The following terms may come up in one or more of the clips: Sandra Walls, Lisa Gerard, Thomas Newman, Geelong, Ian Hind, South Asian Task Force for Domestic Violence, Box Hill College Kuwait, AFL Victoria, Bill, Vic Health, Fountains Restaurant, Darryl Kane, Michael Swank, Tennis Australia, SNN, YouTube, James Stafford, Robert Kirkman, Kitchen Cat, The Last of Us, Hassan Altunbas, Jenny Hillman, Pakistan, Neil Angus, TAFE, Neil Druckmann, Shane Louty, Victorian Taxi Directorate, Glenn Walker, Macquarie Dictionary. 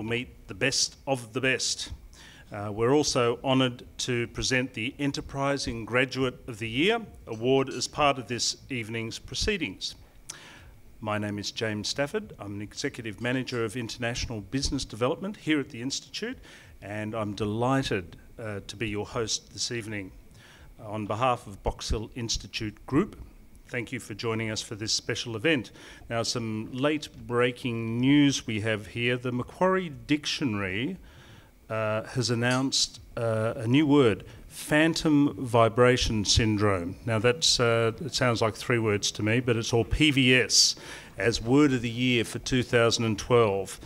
will meet the best of the best. We're also honoured to present the Enterprising Graduate of the Year award as part of this evening's proceedings. My name is James Stafford. I'm an Executive Manager of International Business Development here at the Institute, and I'm delighted to be your host this evening. On behalf of Box Hill Institute Group, thank you for joining us for this special event. Now, some late breaking news we have here. The Macquarie Dictionary has announced a new word, Phantom Vibration Syndrome. Now that's, it sounds like three words to me, but it's all PVS as Word of the Year for 2012.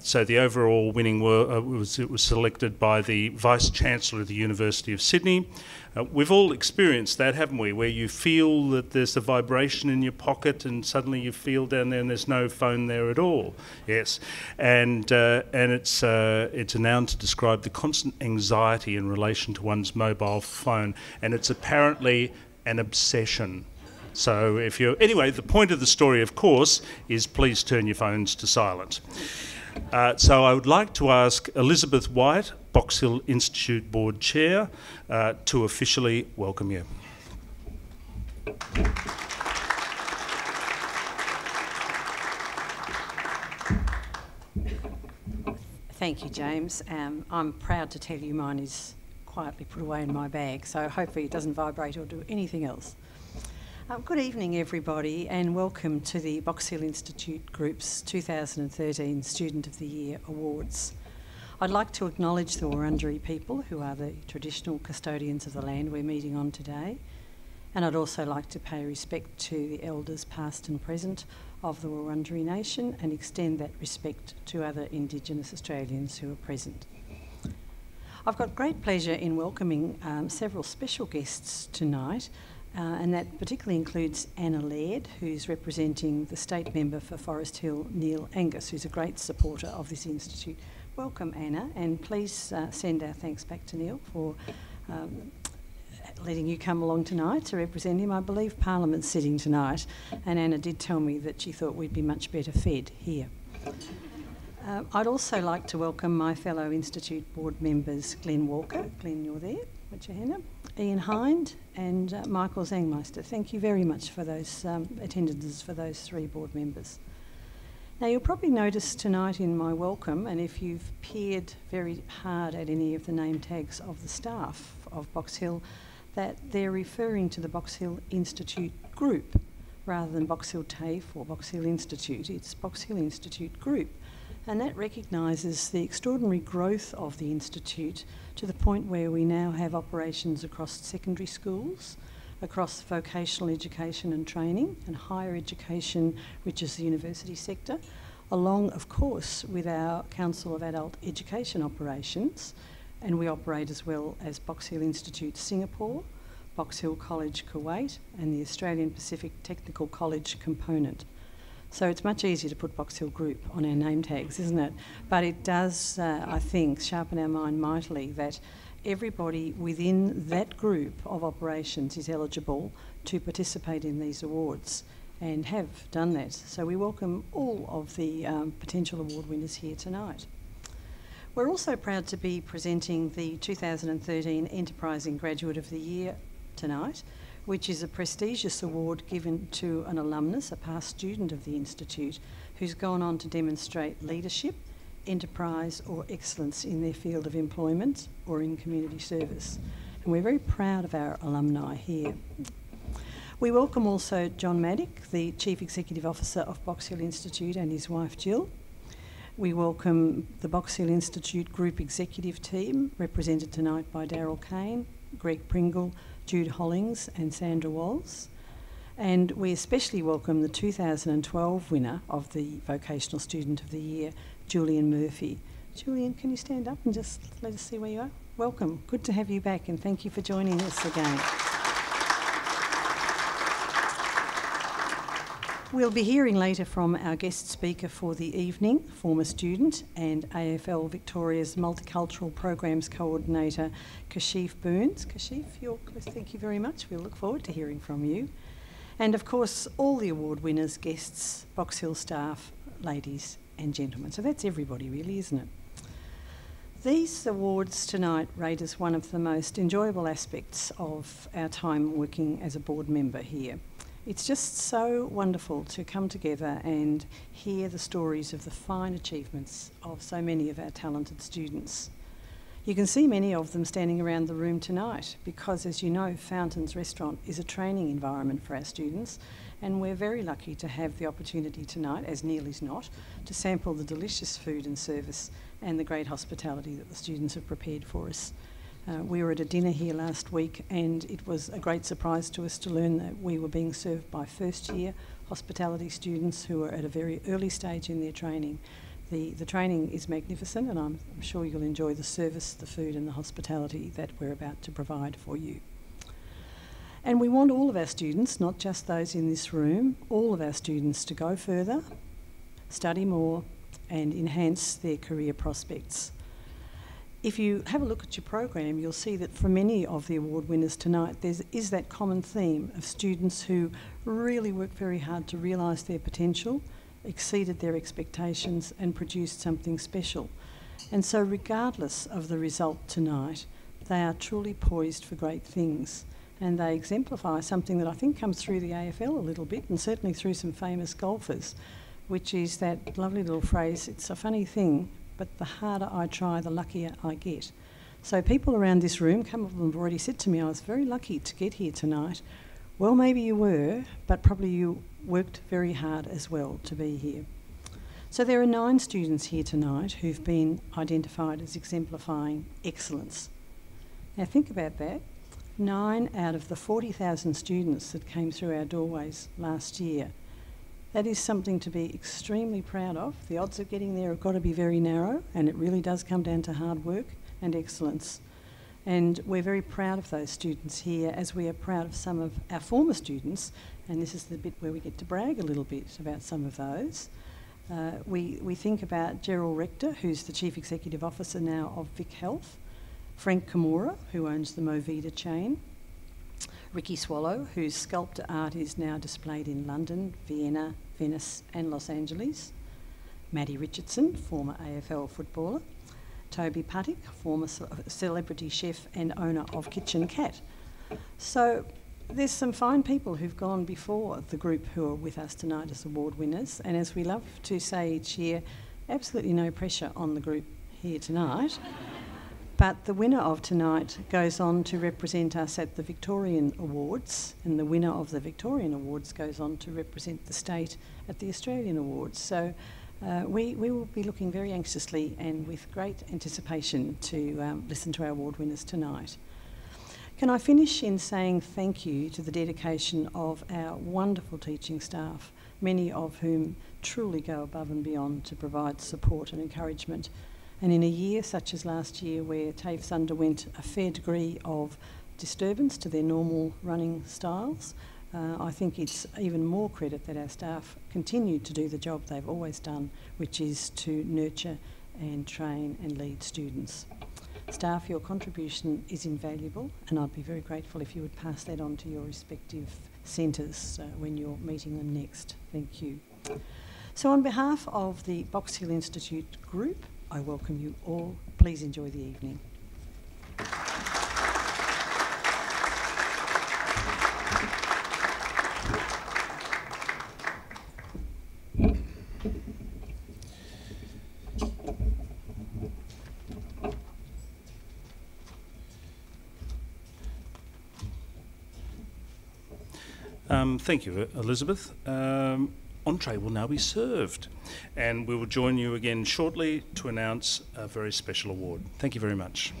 So the overall winning word was selected by the Vice-Chancellor of the University of Sydney. We've all experienced that, haven't we, where you feel that there's a vibration in your pocket and suddenly you feel down there and there's no phone there at all. Yes, and it's a noun to describe the constant anxiety in relation to one's mobile phone, and it's apparently an obsession. So if you're, anyway, the point of the story, of course, is please turn your phones to silent. So I would like to ask Elizabeth White, Box Hill Institute Board Chair, to officially welcome you. Thank you, James. I'm proud to tell you mine is quietly put away in my bag, so hopefully it doesn't vibrate or do anything else. Good evening, everybody, and welcome to the Box Hill Institute Group's 2013 Student of the Year Awards. I'd like to acknowledge the Wurundjeri people, who are the traditional custodians of the land we're meeting on today, and I'd also like to pay respect to the elders past and present of the Wurundjeri Nation and extend that respect to other Indigenous Australians who are present. I've got great pleasure in welcoming several special guests tonight, and that particularly includes Anna Laird, who's representing the state member for Forest Hill, Neil Angus, who's a great supporter of this institute. Welcome, Anna, and please send our thanks back to Neil for letting you come along tonight to represent him. I believe Parliament's sitting tonight, and Anna did tell me that she thought we'd be much better fed here. I'd also like to welcome my fellow institute board members, Glenn Walker. Glenn, you're there. With your hand up. Ian Hind and Michael Zangmeister. Thank you very much for those attendances for those three board members. Now, you'll probably notice tonight in my welcome, and if you've peered very hard at any of the name tags of the staff of Box Hill, that they're referring to the Box Hill Institute Group rather than Box Hill TAFE or Box Hill Institute. It's Box Hill Institute Group. And that recognises the extraordinary growth of the Institute to the point where we now have operations across secondary schools, across vocational education and training, and higher education, which is the university sector, along, of course, with our Council of Adult Education Operations, and we operate as well as Box Hill Institute Singapore, Box Hill College Kuwait, and the Australian Pacific Technical College component. So it's much easier to put Box Hill Group on our name tags, isn't it? But it does, I think, sharpen our mind mightily that everybody within that group of operations is eligible to participate in these awards and have done that. So we welcome all of the potential award winners here tonight. We're also proud to be presenting the 2013 Enterprising Graduate of the Year tonight, which is a prestigious award given to an alumnus, a past student of the Institute, who's gone on to demonstrate leadership, enterprise or excellence in their field of employment or in community service. And we're very proud of our alumni here. We welcome also John Maddock, the Chief Executive Officer of Box Hill Institute, and his wife Jill. We welcome the Box Hill Institute Group Executive Team, represented tonight by Darryl Kane, Greg Pringle, Jude Hollings and Sandra Walls, and we especially welcome the 2012 winner of the Vocational Student of the Year, Julian Murphy. Julian, can you stand up and just let us see where you are? Welcome, good to have you back, and thank you for joining us again. We'll be hearing later from our guest speaker for the evening, former student and AFL Victoria's Multicultural Programs Coordinator, Kashif Burns. Kashif, thank you very much. We'll look forward to hearing from you. And of course, all the award winners, guests, Box Hill staff, ladies and gentlemen. So that's everybody really, isn't it? These awards tonight rate as one of the most enjoyable aspects of our time working as a board member here. It's just so wonderful to come together and hear the stories of the fine achievements of so many of our talented students. You can see many of them standing around the room tonight because, as you know, Fountains Restaurant is a training environment for our students, and we're very lucky to have the opportunity tonight, as Neil is not, to sample the delicious food and service and the great hospitality that the students have prepared for us. We were at a dinner here last week, and it was a great surprise to us to learn that we were being served by first-year hospitality students who were at a very early stage in their training. The training is magnificent, and I'm sure you'll enjoy the service, the food and the hospitality that we're about to provide for you. And we want all of our students, not just those in this room, all of our students to go further, study more and enhance their career prospects. If you have a look at your program, you'll see that for many of the award winners tonight, there is that common theme of students who really worked very hard to realise their potential, exceeded their expectations and produced something special. And so regardless of the result tonight, they are truly poised for great things. And they exemplify something that I think comes through the AFL a little bit, and certainly through some famous golfers, which is that lovely little phrase, it's a funny thing, but the harder I try, the luckier I get. So people around this room, some of them have already said to me, I was very lucky to get here tonight. Well, maybe you were, but probably you worked very hard as well to be here. So there are 9 students here tonight who've been identified as exemplifying excellence. Now think about that. 9 out of the 40,000 students that came through our doorways last year. That is something to be extremely proud of. The odds of getting there have got to be very narrow, and it really does come down to hard work and excellence. And we're very proud of those students here, as we are proud of some of our former students, and this is the bit where we get to brag a little bit about some of those. We think about Gerald Rector, who's the Chief Executive Officer now of Vic Health, Frank Kimura, who owns the Movida chain, Ricky Swallow, whose sculptor art is now displayed in London, Vienna, Venice and Los Angeles, Maddie Richardson, former AFL footballer, Toby Puttick, former celebrity chef and owner of Kitchen Cat. So there's some fine people who've gone before the group who are with us tonight as award winners, and as we love to say each year, absolutely no pressure on the group here tonight. But the winner of tonight goes on to represent us at the Victorian Awards, and the winner of the Victorian Awards goes on to represent the state at the Australian Awards. So we will be looking very anxiously and with great anticipation to listen to our award winners tonight. Can I finish in saying thank you to the dedication of our wonderful teaching staff, many of whom truly go above and beyond to provide support and encouragement. And in a year such as last year, where TAFEs underwent a fair degree of disturbance to their normal running styles, I think it's even more credit that our staff continued to do the job they've always done, which is to nurture and train and lead students. Staff, your contribution is invaluable, and I'd be very grateful if you would pass that on to your respective centres when you're meeting them next. Thank you. So on behalf of the Box Hill Institute Group, I welcome you all. Please enjoy the evening. Thank you, Elizabeth. Entree will now be served, and we will join you again shortly to announce a very special award. Thank you very much.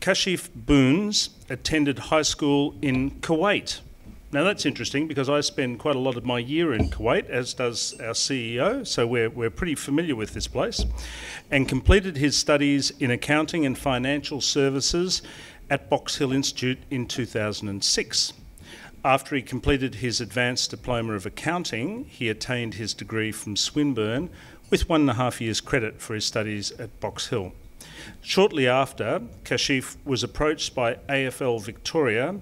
Kashif Burns attended high school in Kuwait. Now that's interesting because I spend quite a lot of my year in Kuwait, as does our CEO, so we're pretty familiar with this place, and completed his studies in accounting and financial services at Box Hill Institute in 2006. After he completed his advanced diploma of accounting, he attained his degree from Swinburne with 1.5 years credit for his studies at Box Hill. Shortly after, Kashif was approached by AFL Victoria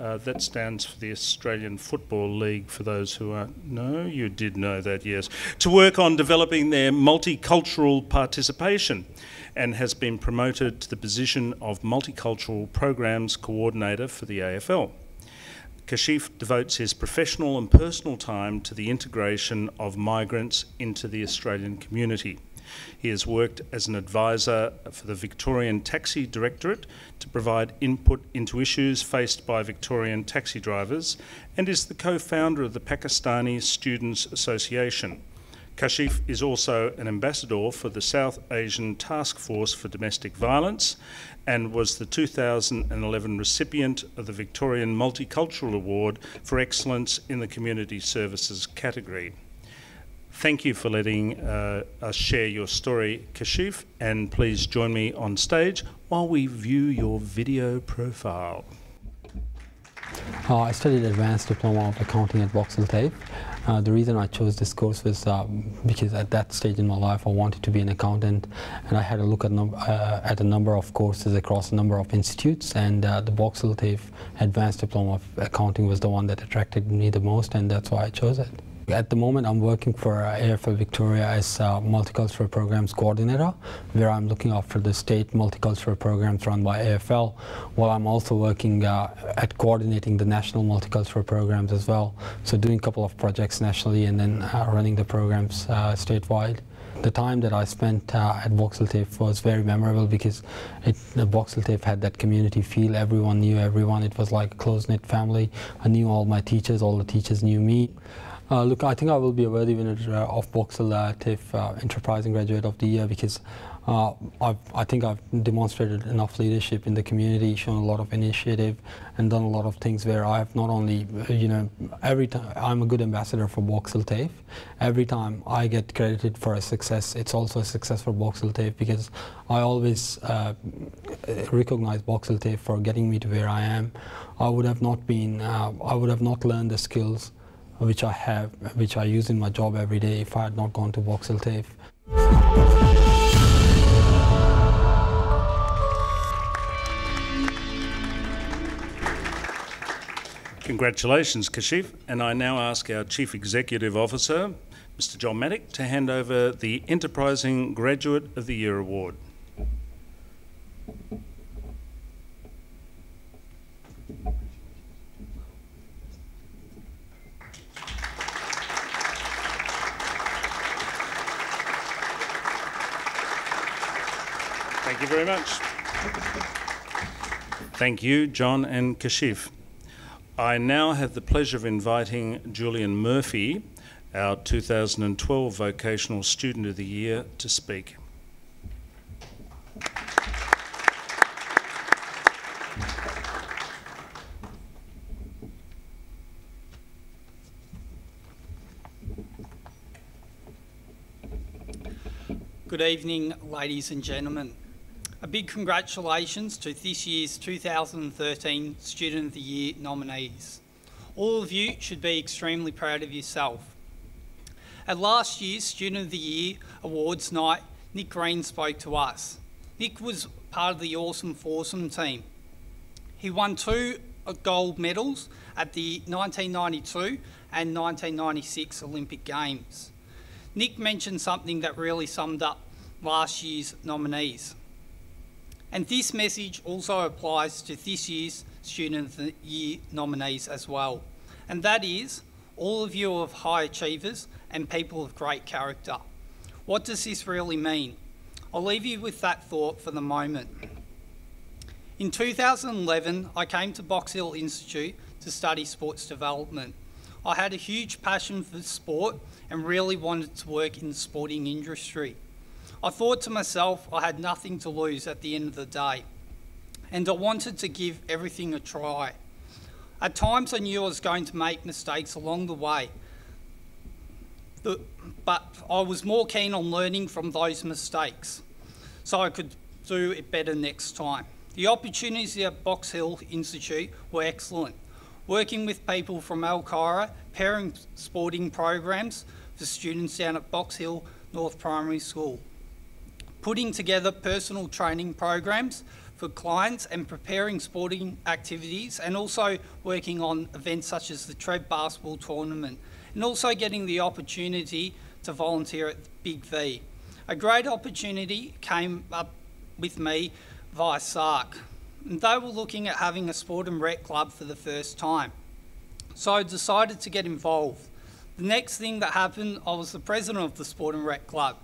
That stands for the Australian Football League, for those who aren't... No, you did know that, yes. To work on developing their multicultural participation, and has been promoted to the position of Multicultural Programs Coordinator for the AFL. Kashif devotes his professional and personal time to the integration of migrants into the Australian community. He has worked as an advisor for the Victorian Taxi Directorate to provide input into issues faced by Victorian taxi drivers, and is the co-founder of the Pakistani Students Association. Kashif is also an ambassador for the South Asian Task Force for Domestic Violence, and was the 2011 recipient of the Victorian Multicultural Award for Excellence in the Community Services category. Thank you for letting us share your story, Kashif, and please join me on stage while we view your video profile. I studied Advanced Diploma of Accounting at Box Hill College. The reason I chose this course was because at that stage in my life I wanted to be an accountant, and I had a look at a number of courses across a number of institutes, and the Box Hill College Advanced Diploma of Accounting was the one that attracted me the most, and that's why I chose it. At the moment, I'm working for AFL Victoria as Multicultural Programs Coordinator, where I'm looking after the state multicultural programs run by AFL, while I'm also working at coordinating the national multicultural programs as well. So doing a couple of projects nationally and then running the programs statewide. The time that I spent at Box Hill College was very memorable because Box Hill College had that community feel. Everyone knew everyone. It was like a close-knit family. I knew all my teachers. All the teachers knew me. Look, I think I will be a worthy winner of Box Hill TIFF Enterprising Graduate of the Year, because I think I've demonstrated enough leadership in the community, shown a lot of initiative, and done a lot of things where I've not only, you know, every time I'm a good ambassador for Box Hill TIFF, every time I get credited for a success, it's also a success for Box Hill TIFF, because I always recognize Box Hill TIFF for getting me to where I am. I would have not learned the skills which I have, which I use in my job every day, if I had not gone to Box Hill TIFF. Congratulations, Kashif, and I now ask our Chief Executive Officer, Mr. John Maddock, to hand over the Enterprising Graduate of the Year Award. Thank you very much. Thank you, John and Kashif. I now have the pleasure of inviting Julian Murphy, our 2012 Vocational Student of the Year, to speak. Good evening, ladies and gentlemen. A big congratulations to this year's 2013 Student of the Year nominees. All of you should be extremely proud of yourself. At last year's Student of the Year Awards night, Nick Green spoke to us. Nick was part of the awesome foursome team. He won 2 gold medals at the 1992 and 1996 Olympic Games. Nick mentioned something that really summed up last year's nominees. And this message also applies to this year's Student of the Year nominees as well. And that is, all of you are high achievers and people of great character. What does this really mean? I'll leave you with that thought for the moment. In 2011, I came to Box Hill Institute to study sports development. I had a huge passion for sport and really wanted to work in the sporting industry. I thought to myself, I had nothing to lose at the end of the day, and I wanted to give everything a try. At times I knew I was going to make mistakes along the way, but I was more keen on learning from those mistakes so I could do it better next time. The opportunities at Box Hill Institute were excellent. Working with people from Al Cairo, pairing sporting programs for students down at Box Hill North Primary School, putting together personal training programs for clients and preparing sporting activities, and also working on events such as the Trev Basketball Tournament, and also getting the opportunity to volunteer at Big V. A great opportunity came up with me via SARC. And they were looking at having a sport and rec club for the first time. So I decided to get involved. The next thing that happened, I was the president of the sport and rec club,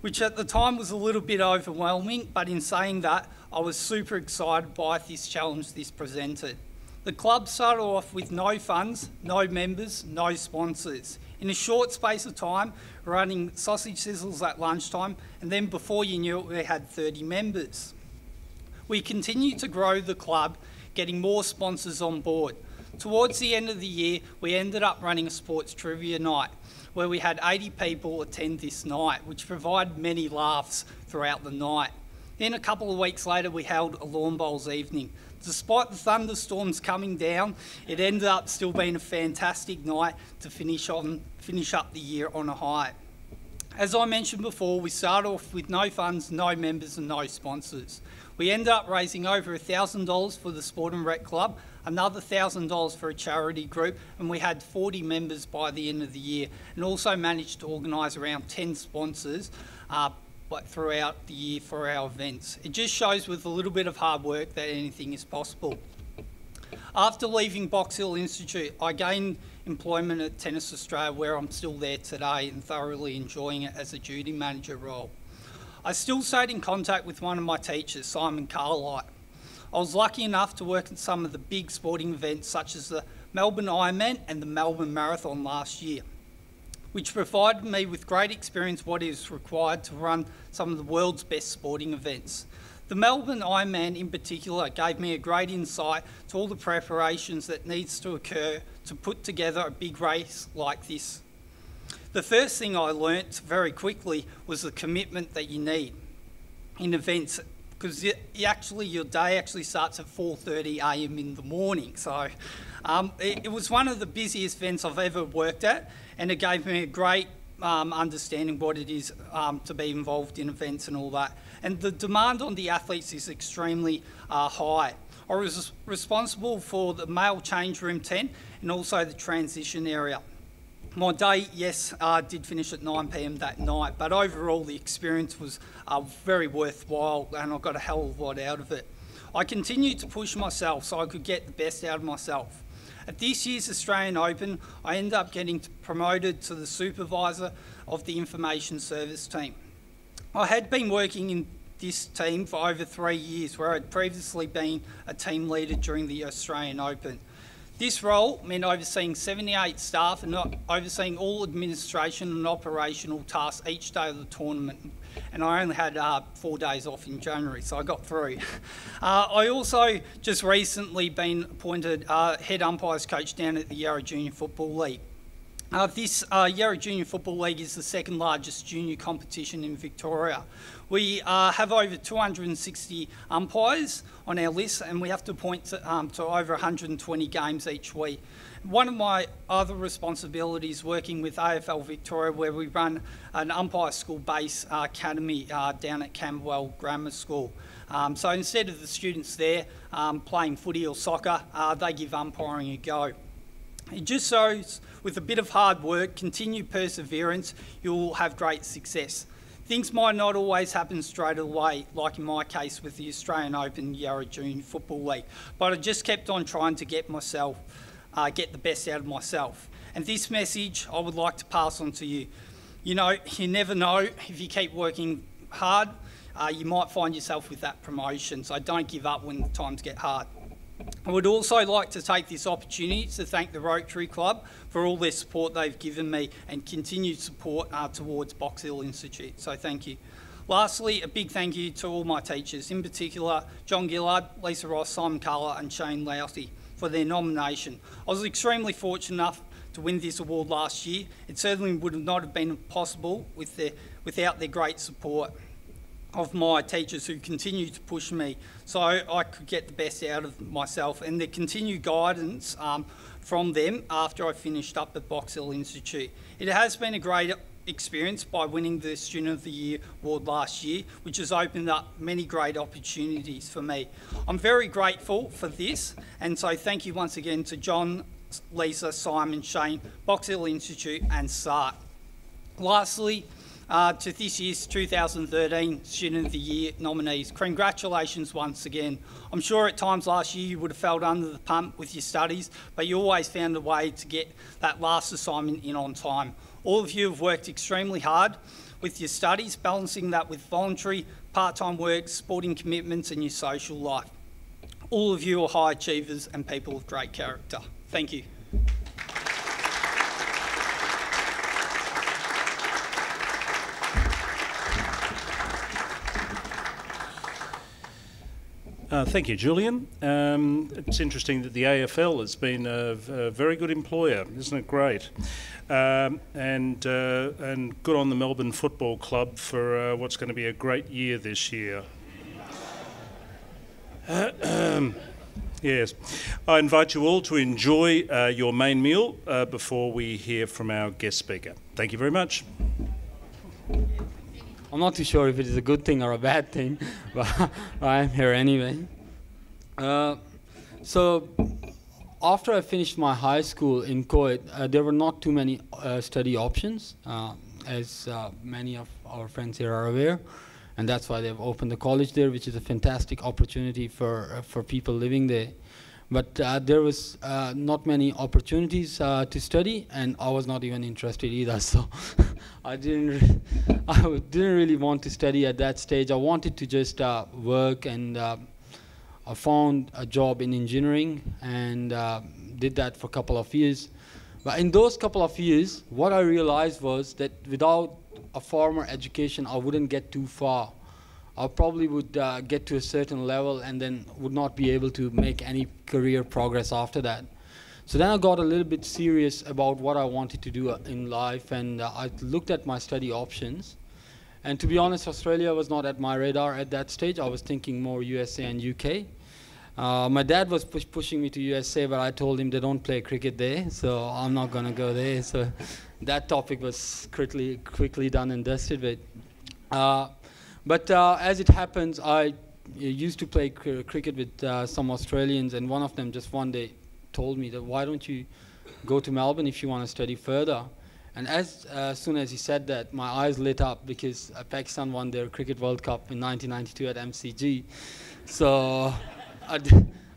which at the time was a little bit overwhelming, but in saying that, I was super excited by this challenge this presented. The club started off with no funds, no members, no sponsors. In a short space of time, running sausage sizzles at lunchtime, and then before you knew it, we had 30 members. We continued to grow the club, getting more sponsors on board. Towards the end of the year, we ended up running a sports trivia night, where we had 80 people attend this night, which provided many laughs throughout the night. Then a couple of weeks later, we held a lawn bowls evening. Despite the thunderstorms coming down, it ended up still being a fantastic night to finish up the year on a high. As I mentioned before, we started off with no funds, no members and no sponsors. We ended up raising over $1,000 for the Sport and Rec Club, another $1,000 for a charity group, and we had 40 members by the end of the year, and also managed to organise around 10 sponsors throughout the year for our events. It just shows with a little bit of hard work that anything is possible. After leaving Box Hill Institute, I gained employment at Tennis Australia, where I'm still there today and thoroughly enjoying it as a duty manager role. I still stayed in contact with one of my teachers, Simon Carlite. I was lucky enough to work at some of the big sporting events such as the Melbourne Ironman and the Melbourne Marathon last year, which provided me with great experience what is required to run some of the world's best sporting events. The Melbourne Ironman in particular gave me a great insight to all the preparations that needs to occur to put together a big race like this. The first thing I learnt very quickly was the commitment that you need in events, because your day actually starts at 4:30 a.m. in the morning. So it was one of the busiest events I've ever worked at, and it gave me a great understanding what it is to be involved in events and all that. And the demand on the athletes is extremely high. I was responsible for the male change room tent and also the transition area. My day, yes, did finish at 9 p.m. that night, but overall the experience was very worthwhile, and I got a hell of a lot out of it. I continued to push myself so I could get the best out of myself. At this year's Australian Open, I ended up getting promoted to the supervisor of the information service team. I had been working in this team for over 3 years, where I'd previously been a team leader during the Australian Open. This role meant overseeing 78 staff and overseeing all administration and operational tasks each day of the tournament. And I only had 4 days off in January, so I got through. I also just recently been appointed head umpires coach down at the Yarra Junior Football League. This Yarra Junior Football League is the second largest junior competition in Victoria. We have over 260 umpires on our list, and we have to appoint to over 120 games each week. One of my other responsibilities working with AFL Victoria, where we run an umpire school-based academy down at Camberwell Grammar School. So instead of the students there playing footy or soccer, they give umpiring a go. It just shows with a bit of hard work, continued perseverance, you'll have great success. Things might not always happen straight away, like in my case with the Australian Open Yarra Junior Football League, but I just kept on trying to get the best out of myself. And this message I would like to pass on to you. You know, you never know, if you keep working hard, you might find yourself with that promotion, so don't give up when the times get hard. I would also like to take this opportunity to thank the Rotary Club for all their support they've given me and continued support towards Box Hill Institute, so thank you. Lastly, a big thank you to all my teachers, in particular John Gillard, Lisa Ross, Simon Carler and Shane Louty for their nomination. I was extremely fortunate enough to win this award last year. It certainly would not have been possible without their great support of my teachers who continue to push me so I could get the best out of myself, and the continued guidance from them after I finished up at Box Hill Institute. It has been a great experience by winning the Student of the Year award last year, which has opened up many great opportunities for me. I'm very grateful for this, and so thank you once again to John, Lisa, Simon, Shane, Box Hill Institute and SART. Lastly, to this year's 2013 Student of the Year nominees, congratulations once again. I'm sure at times last year you would have felt under the pump with your studies, but you always found a way to get that last assignment in on time. All of you have worked extremely hard with your studies, balancing that with voluntary, part-time work, sporting commitments and your social life. All of you are high achievers and people of great character. Thank you. Thank you, Julian. It's interesting that the AFL has been a very good employer, isn't it great? And good on the Melbourne Football Club for what's going to be a great year this year. Yes, I invite you all to enjoy your main meal before we hear from our guest speaker. Thank you very much. I'm not too sure if it is a good thing or a bad thing, but I'm here anyway. So after I finished my high school in Kuwait, there were not too many study options, as many of our friends here are aware, and that's why they've opened the college there, which is a fantastic opportunity for people living there. But there was not many opportunities to study, and I was not even interested either, so I didn't really want to study at that stage. I wanted to just work, and I found a job in engineering and did that for a couple of years. But in those couple of years, what I realized was that without a formal education, I wouldn't get too far. I probably would get to a certain level and then would not be able to make any career progress after that. So then I got a little bit serious about what I wanted to do in life, and I looked at my study options. And to be honest, Australia was not at my radar at that stage. I was thinking more USA and UK. My dad was pushing me to USA, but I told him they don't play cricket there, so I'm not going to go there. So that topic was quickly done and dusted with. But as it happens, I used to play cricket with some Australians, and one of them just one day told me that, why don't you go to Melbourne if you want to study further? And as soon as he said that, my eyes lit up, because Pakistan won their Cricket World Cup in 1992 at MCG. So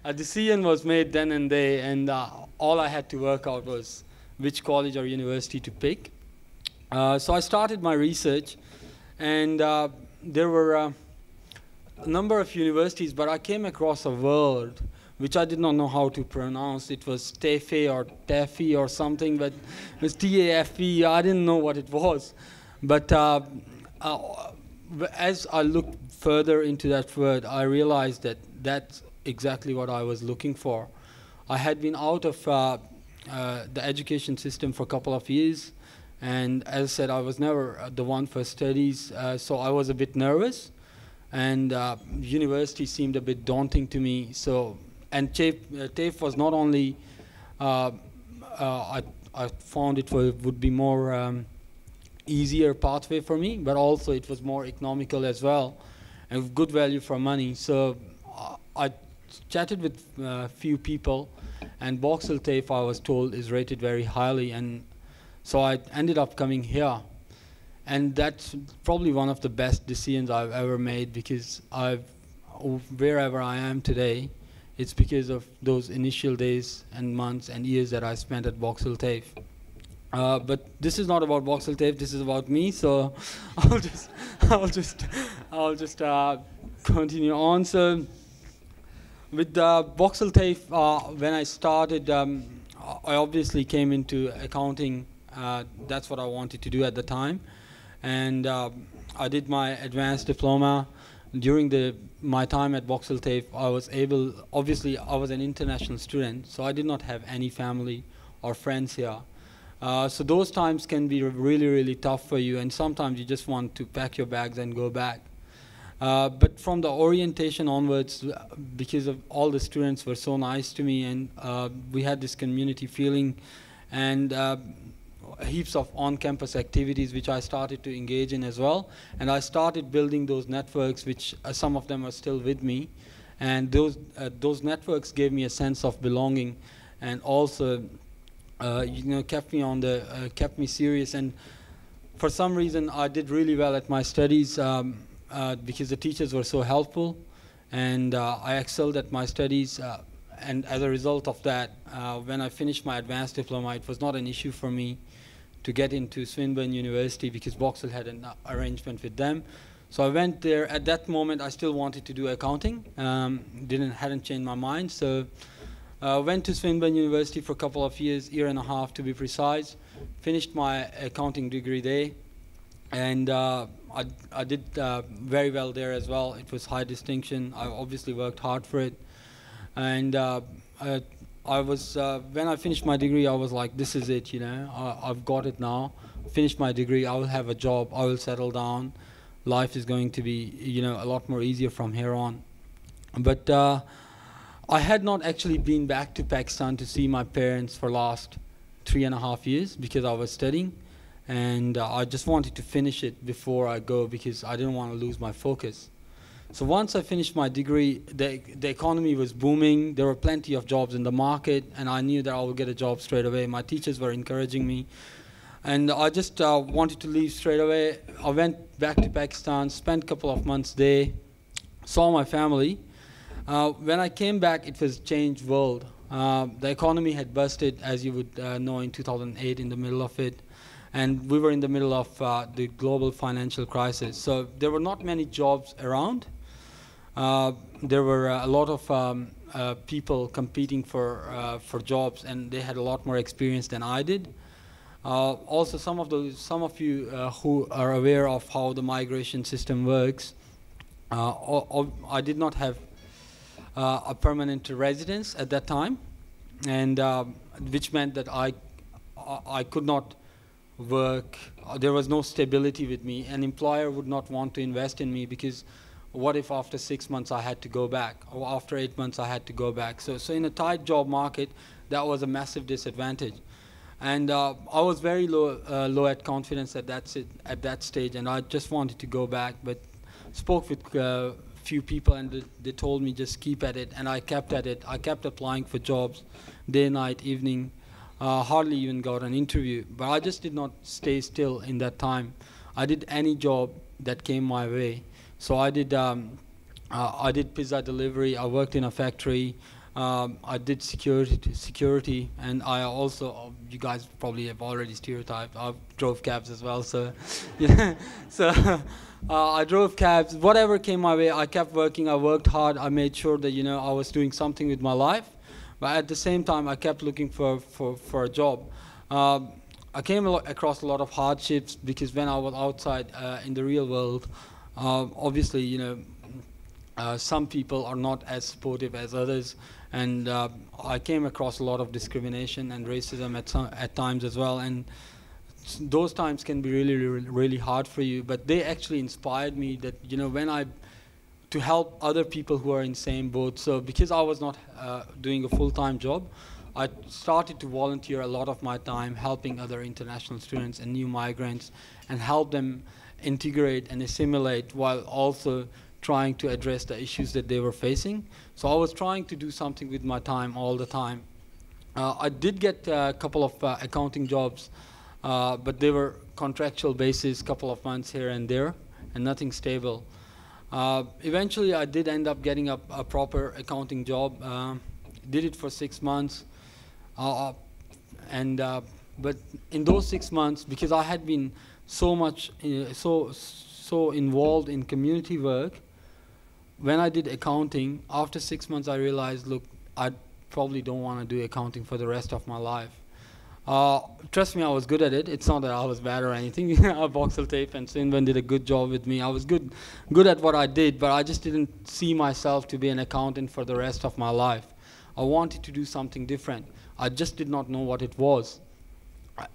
a decision was made then and there, and all I had to work out was which college or university to pick. So I started my research, and there were a number of universities, but I came across a word which I did not know how to pronounce. It was TAFE or TAFE or something, but it was T-A-F-E. I didn't know what it was. But as I looked further into that word, I realized that that's exactly what I was looking for. I had been out of the education system for a couple of years. And as I said, I was never the one for studies, so I was a bit nervous. And university seemed a bit daunting to me. So, and TAFE was not only, I found it would be more easier pathway for me, but also it was more economical as well, and good value for money. So I chatted with a few people, and Box Hill TAFE, I was told, is rated very highly. And so I ended up coming here, and that's probably one of the best decisions I've ever made, because wherever I am today, it's because of those initial days and months and years that I spent at Box Hill TAFE. But this is not about Box Hill TAFE, this is about me, so I'll just continue on. So with Box Hill TAFE, when I started, I obviously came into accounting. That's what I wanted to do at the time, and I did my advanced diploma. During my time at Box Hill TAFE, obviously I was an international student, so I did not have any family or friends here. So those times can be really, really tough for you, and sometimes you just want to pack your bags and go back. But from the orientation onwards, because of all the students were so nice to me, and we had this community feeling, and heaps of on-campus activities which I started to engage in as well, and I started building those networks, which some of them are still with me, and those networks gave me a sense of belonging, and also kept me on the kept me serious. And for some reason I did really well at my studies because the teachers were so helpful, and I excelled at my studies. And as a result of that, when I finished my advanced diploma, it was not an issue for me to get into Swinburne University because Box Hill had an arrangement with them. So I went there. At that moment, I still wanted to do accounting. Hadn't changed my mind. So I went to Swinburne University for a couple of years, year and a half to be precise. Finished my accounting degree there, and I did very well there as well. It was high distinction. I obviously worked hard for it. And I was when I finished my degree, I was like, this is it, you know, I've got it now. Finish my degree, I will have a job, I will settle down. Life is going to be, you know, a lot more easier from here on. But I had not actually been back to Pakistan to see my parents for last 3.5 years because I was studying, and I just wanted to finish it before I go because I didn't want to lose my focus. So once I finished my degree, the economy was booming. There were plenty of jobs in the market, and I knew that I would get a job straight away. My teachers were encouraging me, and I just wanted to leave straight away. I went back to Pakistan, spent a couple of months there, saw my family. When I came back, it was a changed world. The economy had busted, as you would know, in 2008, in the middle of it. And we were in the middle of the global financial crisis. So there were not many jobs around. There were a lot of people competing for jobs, and they had a lot more experience than I did. Also, some of you who are aware of how the migration system works, I did not have a permanent residence at that time, and which meant that I could not work. There was no stability with me. An employer would not want to invest in me because what if after 6 months I had to go back, or after 8 months I had to go back? So in a tight job market, that was a massive disadvantage. And I was very low at confidence at that stage, and I just wanted to go back, but spoke with a few people, and they told me just keep at it, and I kept at it. I kept applying for jobs day, night, evening. Hardly even got an interview, but I just did not stay still in that time. I did any job that came my way. So I did pizza delivery. I worked in a factory. I did security, and I also, you guys probably have already stereotyped, I drove cabs as well. So, yeah. So I drove cabs. Whatever came my way, I kept working. I worked hard. I made sure that, you know, I was doing something with my life. But at the same time, I kept looking for a job. I came across a lot of hardships because when I was outside in the real world, obviously, you know, some people are not as supportive as others, and I came across a lot of discrimination and racism at times as well, and those times can be really, really, really hard for you, but they actually inspired me that, you know, to help other people who are in the same boat. So because I was not doing a full-time job, I started to volunteer a lot of my time helping other international students and new migrants, and help them integrate and assimilate while also trying to address the issues that they were facing. So I was trying to do something with my time all the time. I did get a couple of accounting jobs, but they were contractual basis, couple of months here and there, and nothing stable. Eventually I did end up getting a proper accounting job. Did it for 6 months, but in those 6 months, because I had been so involved in community work, when I did accounting, after 6 months I realized, look, I probably don't want to do accounting for the rest of my life. Trust me, I was good at it. It's not that I was bad or anything. Box Hill TAFE and Swinburne did a good job with me. I was good at what I did, but I just didn't see myself to be an accountant for the rest of my life. I wanted to do something different. I just did not know what it was.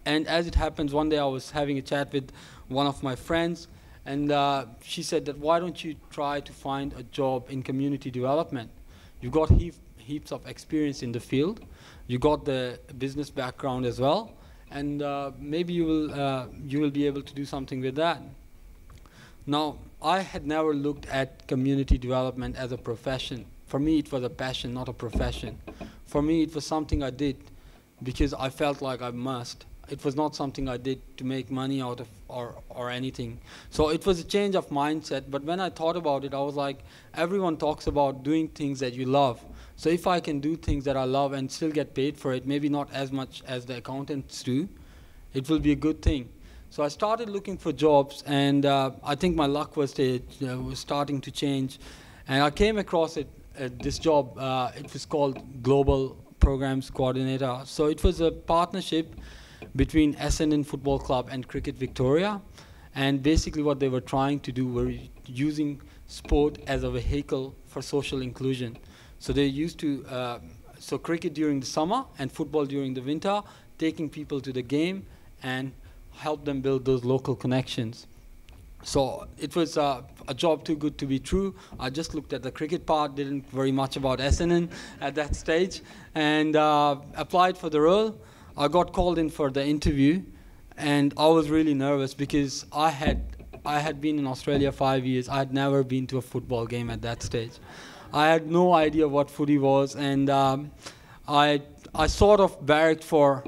And as it happens, one day I was having a chat with one of my friends, and she said that, why don't you try to find a job in community development? You've got heaps of experience in the field. You got the business background as well, and maybe you will be able to do something with that. Now, I had never looked at community development as a profession. For me, it was a passion, not a profession. For me, it was something I did because I felt like I must. It was not something I did to make money out of or anything. So it was a change of mindset, but when I thought about it, I was like, everyone talks about doing things that you love. So if I can do things that I love and still get paid for it, maybe not as much as the accountants do, it will be a good thing. So I started looking for jobs, and I think my luck was starting to change. And I came across this job. It was called Global Programs Coordinator. So it was a partnership between SNN Football Club and Cricket Victoria. And basically what they were trying to do were using sport as a vehicle for social inclusion. So they used to, so cricket during the summer and football during the winter, taking people to the game and help them build those local connections. So it was a job too good to be true. I just looked at the cricket part, didn't worry much about SNN at that stage, and applied for the role. I got called in for the interview, and I was really nervous because I had been in Australia 5 years. I had never been to a football game at that stage. I had no idea what footy was, and I sort of barracked for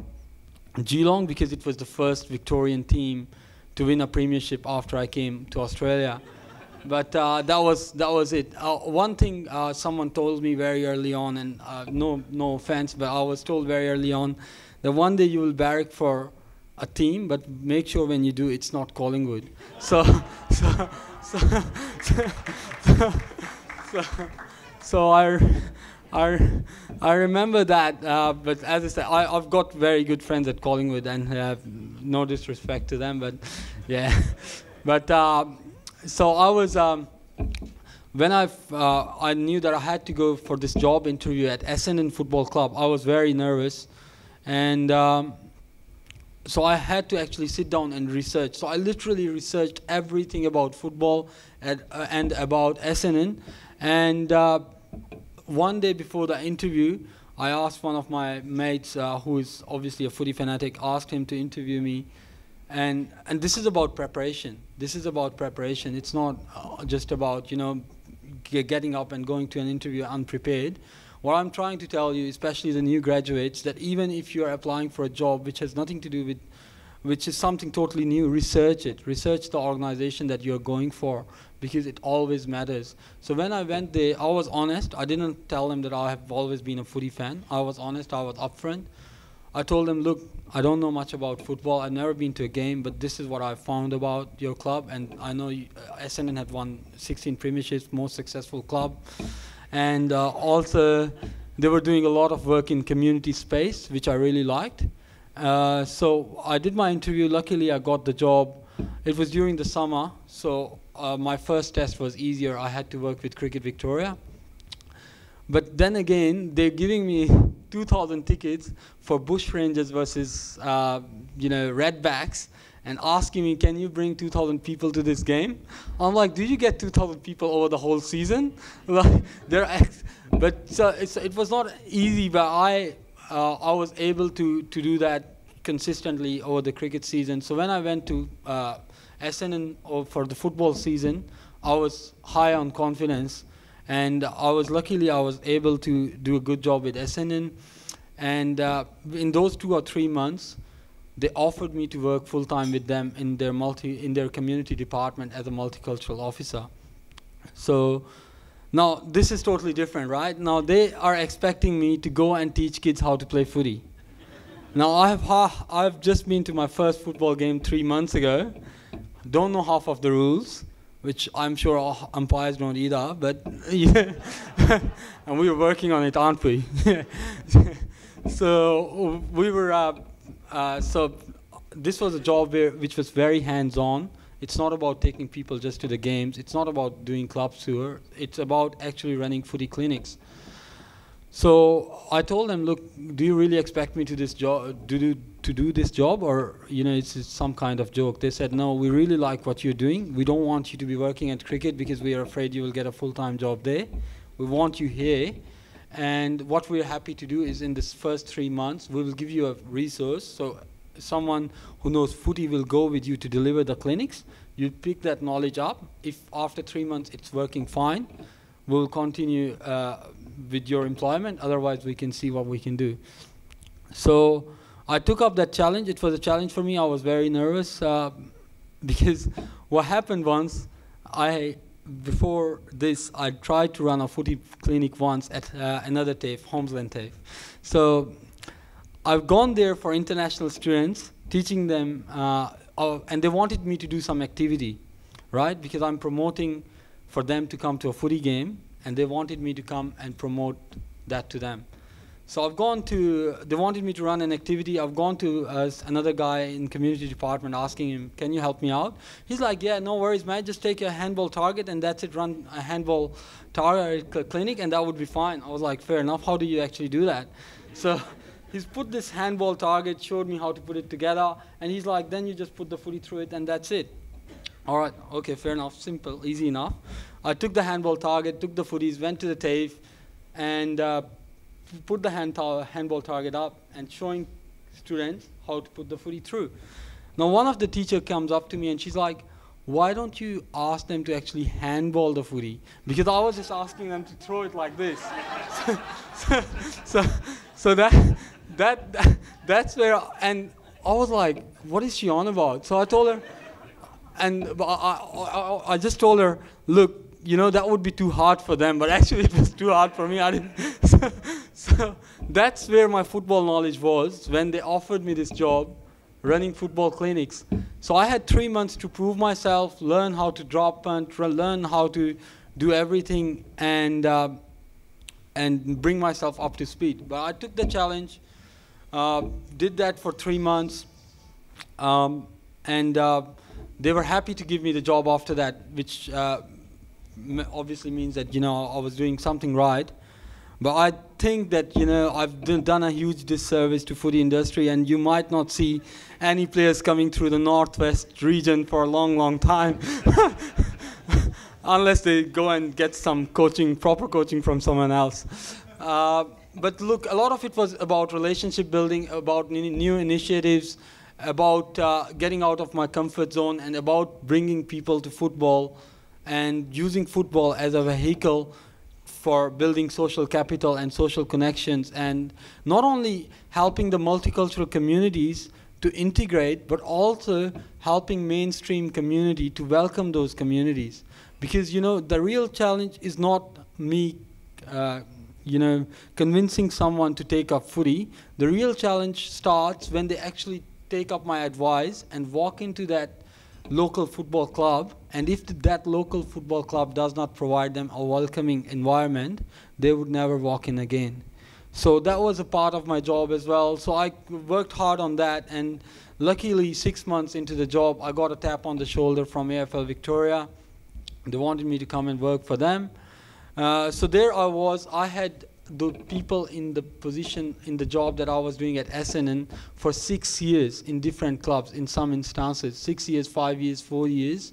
Geelong because it was the first Victorian team to win a premiership after I came to Australia. But that was it. One thing someone told me very early on, and no offense, but I was told very early on, that one day you will barrack for a team, but make sure when you do, it's not Collingwood. So I remember that. But as I said, I've got very good friends at Collingwood, and no disrespect to them, but yeah. But so I was when I knew that I had to go for this job interview at SNN Football Club, I was very nervous. And so I had to actually sit down and research. So I literally researched everything about football and about SNN. And one day before the interview, I asked one of my mates, who is obviously a footy fanatic, asked him to interview me. And this is about preparation. This is about preparation. It's not just about, you know, getting up and going to an interview unprepared. What I'm trying to tell you, especially the new graduates, that even if you're applying for a job which has nothing to do with, which is something totally new, research it. Research the organization that you're going for, because it always matters. So when I went there, I was honest. I didn't tell them that I have always been a footy fan. I was honest, I was upfront. I told them, look, I don't know much about football. I've never been to a game, but this is what I found about your club. And I know SNN had won 16 premierships, most successful club. And also, they were doing a lot of work in community space, which I really liked. So I did my interview. Luckily, I got the job. It was during the summer, so my first test was easier. I had to work with Cricket Victoria. But then again, they're giving me 2,000 tickets for Bush Rangers versus you know, Redbacks, and asking me, can you bring 2,000 people to this game? I'm like, do you get 2,000 people over the whole season? Like, but so it was not easy, but I was able to do that consistently over the cricket season. So when I went to SNN for the football season, I was high on confidence, and luckily I was able to do a good job with SNN. And in those 2 or 3 months, they offered me to work full-time with them in their community department as a multicultural officer. So now this is totally different, right? Now they are expecting me to go and teach kids how to play footy. Now I've just been to my first football game 3 months ago. Don't know half of the rules, which I'm sure our umpires don't either, but yeah. And we were working on it, aren't we? So we were so this was a job which was very hands-on. It's not about taking people just to the games. It's not about doing club tour. It's about actually running footy clinics. So I told them, look, do you really expect me to do this job, or you know, it's some kind of joke? They said, no, we really like what you're doing. We don't want you to be working at cricket because we are afraid you will get a full-time job there. We want you here. And what we're happy to do is in this first 3 months, we will give you a resource. So someone who knows footy will go with you to deliver the clinics. You pick that knowledge up. If after 3 months it's working fine, we'll continue with your employment. Otherwise, we can see what we can do. So I took up that challenge. It was a challenge for me. I was very nervous because what happened once, before this, I tried to run a footy clinic once at another TAFE, Homesland TAFE. So I've gone there for international students, teaching them, and they wanted me to do some activity, right? Because I'm promoting for them to come to a footy game, and they wanted me to come and promote that to them. So I've gone to, they wanted me to run an activity. I've gone to another guy in community department asking him, can you help me out? He's like, yeah, no worries, man. Just take a handball target and that's it, run a handball target clinic and that would be fine. I was like, fair enough. How do you actually do that? So he's put this handball target, showed me how to put it together. And he's like, then you just put the footy through it and that's it. All right, okay, fair enough, simple, easy enough. I took the handball target, took the footies, went to the TAFE and put the handball target up and showing students how to put the footy through. Now one of the teacher comes up to me and she's like, why don't you ask them to actually handball the footy? Because I was just asking them to throw it like this. So that's where, and I was like, what is she on about? So I told her, and I just told her, look, you know, that would be too hard for them, but actually it was too hard for me. I didn't. So that's where my football knowledge was when they offered me this job, running football clinics. So I had 3 months to prove myself, learn how to drop punt, learn how to do everything, and bring myself up to speed. But I took the challenge, did that for 3 months, and they were happy to give me the job after that, which obviously means that, you know, I was doing something right. But I think that, you know, I've done a huge disservice to footy industry, and you might not see any players coming through the Northwest region for a long, long time, unless they go and get some coaching, proper coaching from someone else. But look, a lot of it was about relationship building, about new initiatives, about getting out of my comfort zone, and about bringing people to football and using football as a vehicle for building social capital and social connections, and not only helping the multicultural communities to integrate, but also helping mainstream community to welcome those communities. Because, you know, the real challenge is not me, you know, convincing someone to take up footy. The real challenge starts when they actually take up my advice and walk into that local football club, and if that local football club does not provide them a welcoming environment, they would never walk in again. So that was a part of my job as well. So I worked hard on that, and luckily 6 months into the job, I got a tap on the shoulder from AFL Victoria. They wanted me to come and work for them. So there I was. I had the people in the position, in the job that I was doing at SNN for 6 years in different clubs, in some instances, 6 years, 5 years, 4 years.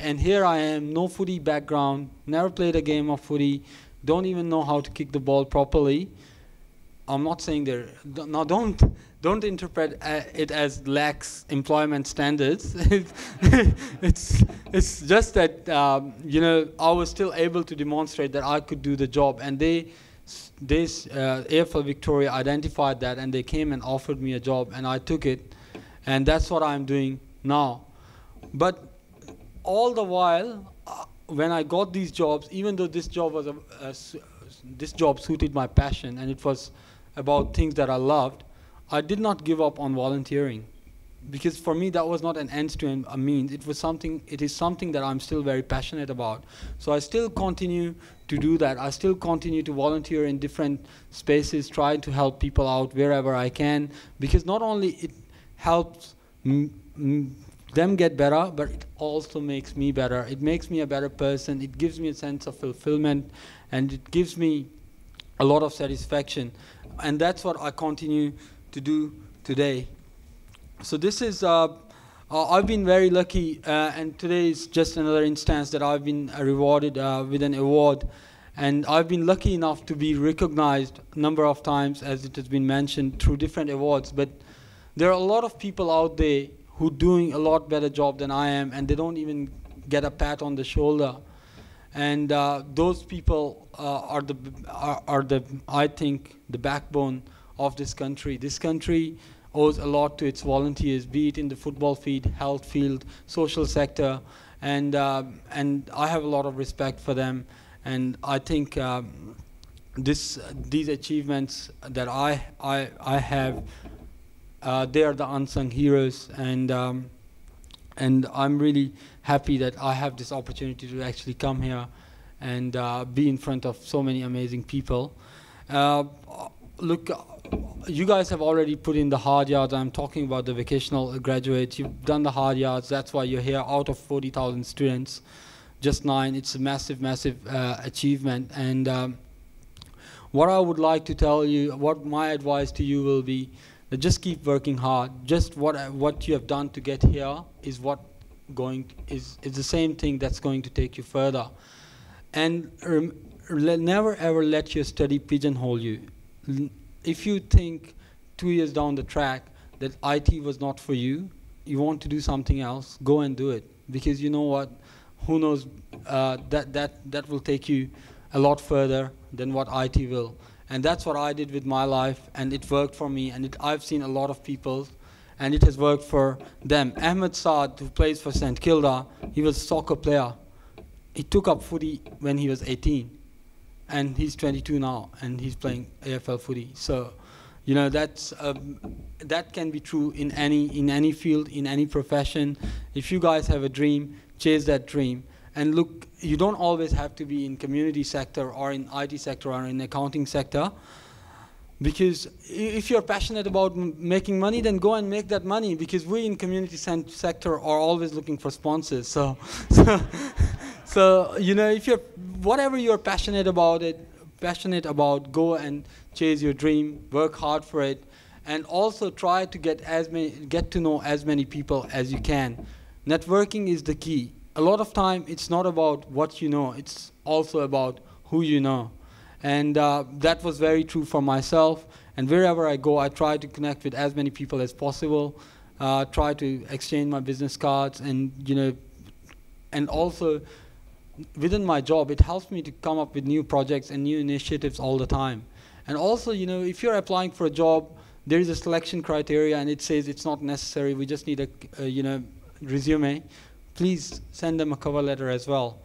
And here I am, no footy background, never played a game of footy, don't even know how to kick the ball properly. I'm not saying there, now don't interpret it as lax employment standards. It's just that, you know, I was still able to demonstrate that I could do the job, and AFL Victoria identified that, and they came and offered me a job, and I took it, and that's what I'm doing now. But all the while, when I got these jobs, even though this job was this job suited my passion and it was about things that I loved, I did not give up on volunteering, because for me that was not an end-to-end means. It was something. It is something that I'm still very passionate about. So I still continue to do that. I still continue to volunteer in different spaces, trying to help people out wherever I can, because not only it helps them get better, but it also makes me better. It makes me a better person. It gives me a sense of fulfillment, and it gives me a lot of satisfaction. And that's what I continue to do today. So this is, I've been very lucky, and today is just another instance that I've been rewarded with an award. And I've been lucky enough to be recognized a number of times, as it has been mentioned, through different awards. But There are a lot of people out there who are doing a lot better job than I am, and they don't even get a pat on the shoulder. And those people I think, the backbone of this country. This country owes a lot to its volunteers, be it in the football field, health field, social sector, and I have a lot of respect for them. And I think these achievements that I have, they are the unsung heroes, and I'm really happy that I have this opportunity to actually come here and be in front of so many amazing people. Look, you guys have already put in the hard yards. I'm talking about the vocational graduates. You've done the hard yards. That's why you're here. Out of 40,000 students, just 9. It's a massive, massive achievement. And what I would like to tell you, what my advice to you will be, just keep working hard. Just what you have done to get here is is the same thing that's going to take you further. And never ever let your study pigeonhole you. If you think 2 years down the track that IT was not for you, you want to do something else, go and do it. Because you know what? Who knows? That will take you a lot further than what IT will. And that's what I did with my life, and it worked for me, and I've seen a lot of people, and it has worked for them. Ahmed Saad, who plays for St Kilda, he was a soccer player. He took up footy when he was 18, and he's 22 now, and he's playing AFL footy. So, you know, that can be true in any field, in any profession. If you guys have a dream, chase that dream. And look, you don't always have to be in community sector or in IT sector or in accounting sector, because if you're passionate about making money, then go and make that money, because we in community sector are always looking for sponsors. So you know, if you're whatever you're passionate about, go and chase your dream, work hard for it, and also try to get to know as many people as you can. Networking is the key. A lot of time, it's not about what you know, it's also about who you know. And that was very true for myself. And wherever I go, I try to connect with as many people as possible, try to exchange my business cards, and you know, and also within my job, it helps me to come up with new projects and new initiatives all the time. And also, you know, if you're applying for a job, there is a selection criteria, and it says it's not necessary, we just need a you know, resume. Please send them a cover letter as well.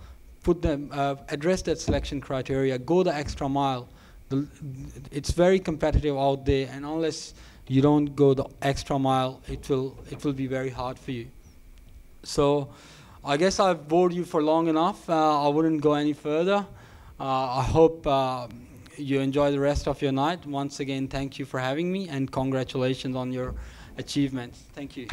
Put them, address that selection criteria, go the extra mile. It's very competitive out there, and unless you don't go the extra mile, it will be very hard for you. So I guess I've bored you for long enough. I wouldn't go any further. I hope you enjoy the rest of your night. Once again, thank you for having me, and congratulations on your achievements. Thank you.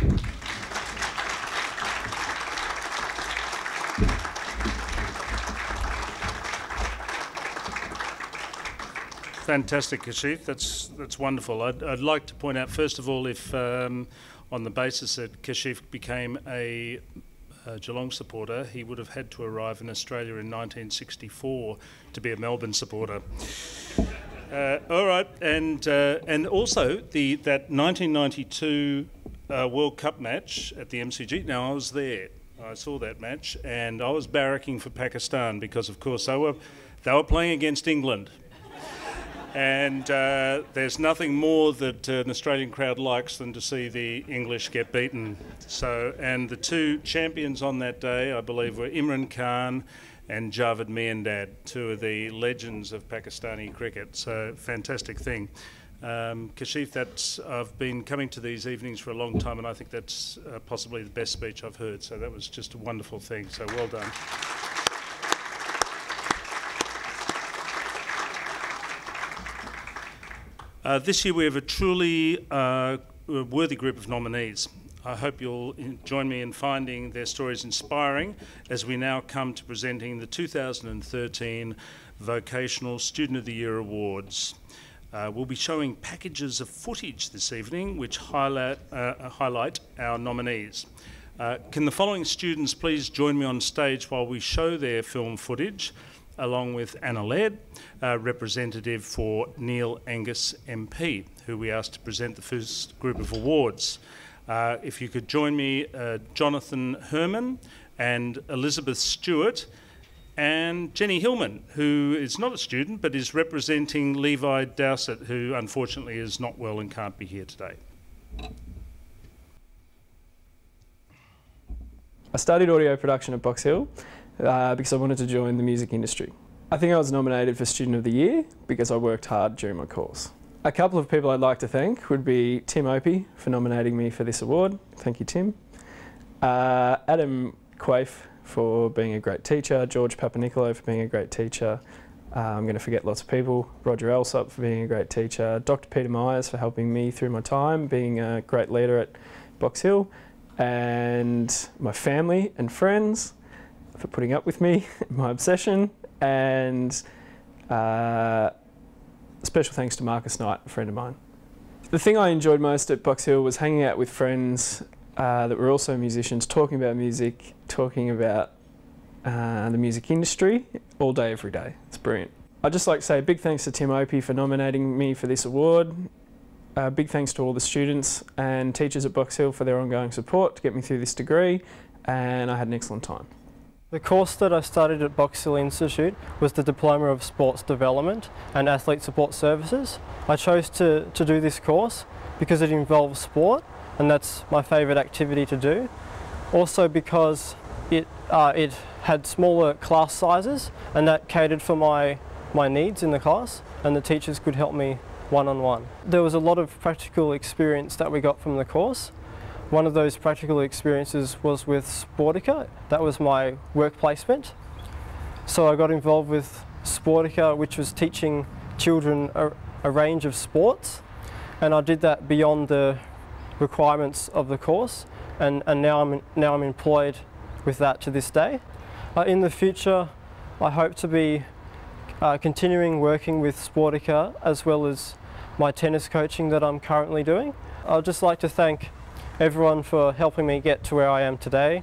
Fantastic, Kashif. That's wonderful. I'd like to point out, first of all, if on the basis that Kashif became a Geelong supporter, he would have had to arrive in Australia in 1964 to be a Melbourne supporter. All right, and also that 1992 World Cup match at the MCG. Now I was there. I saw that match, and I was barracking for Pakistan because, of course, they were playing against England. And there's nothing more that an Australian crowd likes than to see the English get beaten. So, and the two champions on that day, I believe, were Imran Khan and Javed Miandad, two of the legends of Pakistani cricket. So, fantastic thing. Kashif, I've been coming to these evenings for a long time, and I think that's possibly the best speech I've heard. So that was just a wonderful thing. So well done. This year we have a truly worthy group of nominees. I hope you'll join me in finding their stories inspiring as we now come to presenting the 2013 Vocational Student of the Year Awards. We'll be showing packages of footage this evening which highlight our nominees. Can the following students please join me on stage while we show their film footage? along with Anna Laird, representative for Neil Angus MP, who we asked to present the first group of awards. If you could join me, Jonathan Herman and Elizabeth Stewart and Jenny Hillman, who is not a student but is representing Levi Dowsett, who unfortunately is not well and can't be here today. I studied audio production at Box Hill because I wanted to join the music industry. I think I was nominated for Student of the Year because I worked hard during my course. A couple of people I'd like to thank would be Tim Opie for nominating me for this award. Thank you, Tim. Adam Quaife for being a great teacher, George Papanicolo for being a great teacher. I'm going to forget lots of people. Roger Elsop for being a great teacher, Dr. Peter Myers for helping me through my time, being a great leader at Box Hill, and my family and friends for putting up with me, my obsession, and special thanks to Marcus Knight, a friend of mine. The thing I enjoyed most at Box Hill was hanging out with friends that were also musicians, talking about music, talking about the music industry all day, every day. It's brilliant. I'd just like to say a big thanks to Tim Opie for nominating me for this award. A big thanks to all the students and teachers at Box Hill for their ongoing support to get me through this degree, and I had an excellent time. The course that I studied at Box Hill Institute was the Diploma of Sports Development and Athlete Support Services. I chose to do this course because it involves sport, and that's my favourite activity to do. Also because it had smaller class sizes, and that catered for my needs in the class, and the teachers could help me one-on-one. There was a lot of practical experience that we got from the course. One of those practical experiences was with Sportica. That was my work placement. So I got involved with Sportica, which was teaching children a range of sports, and I did that beyond the requirements of the course, and now I'm employed with that to this day. In the future, I hope to be continuing working with Sportica as well as my tennis coaching that I'm currently doing. I'd just like to thank everyone for helping me get to where I am today,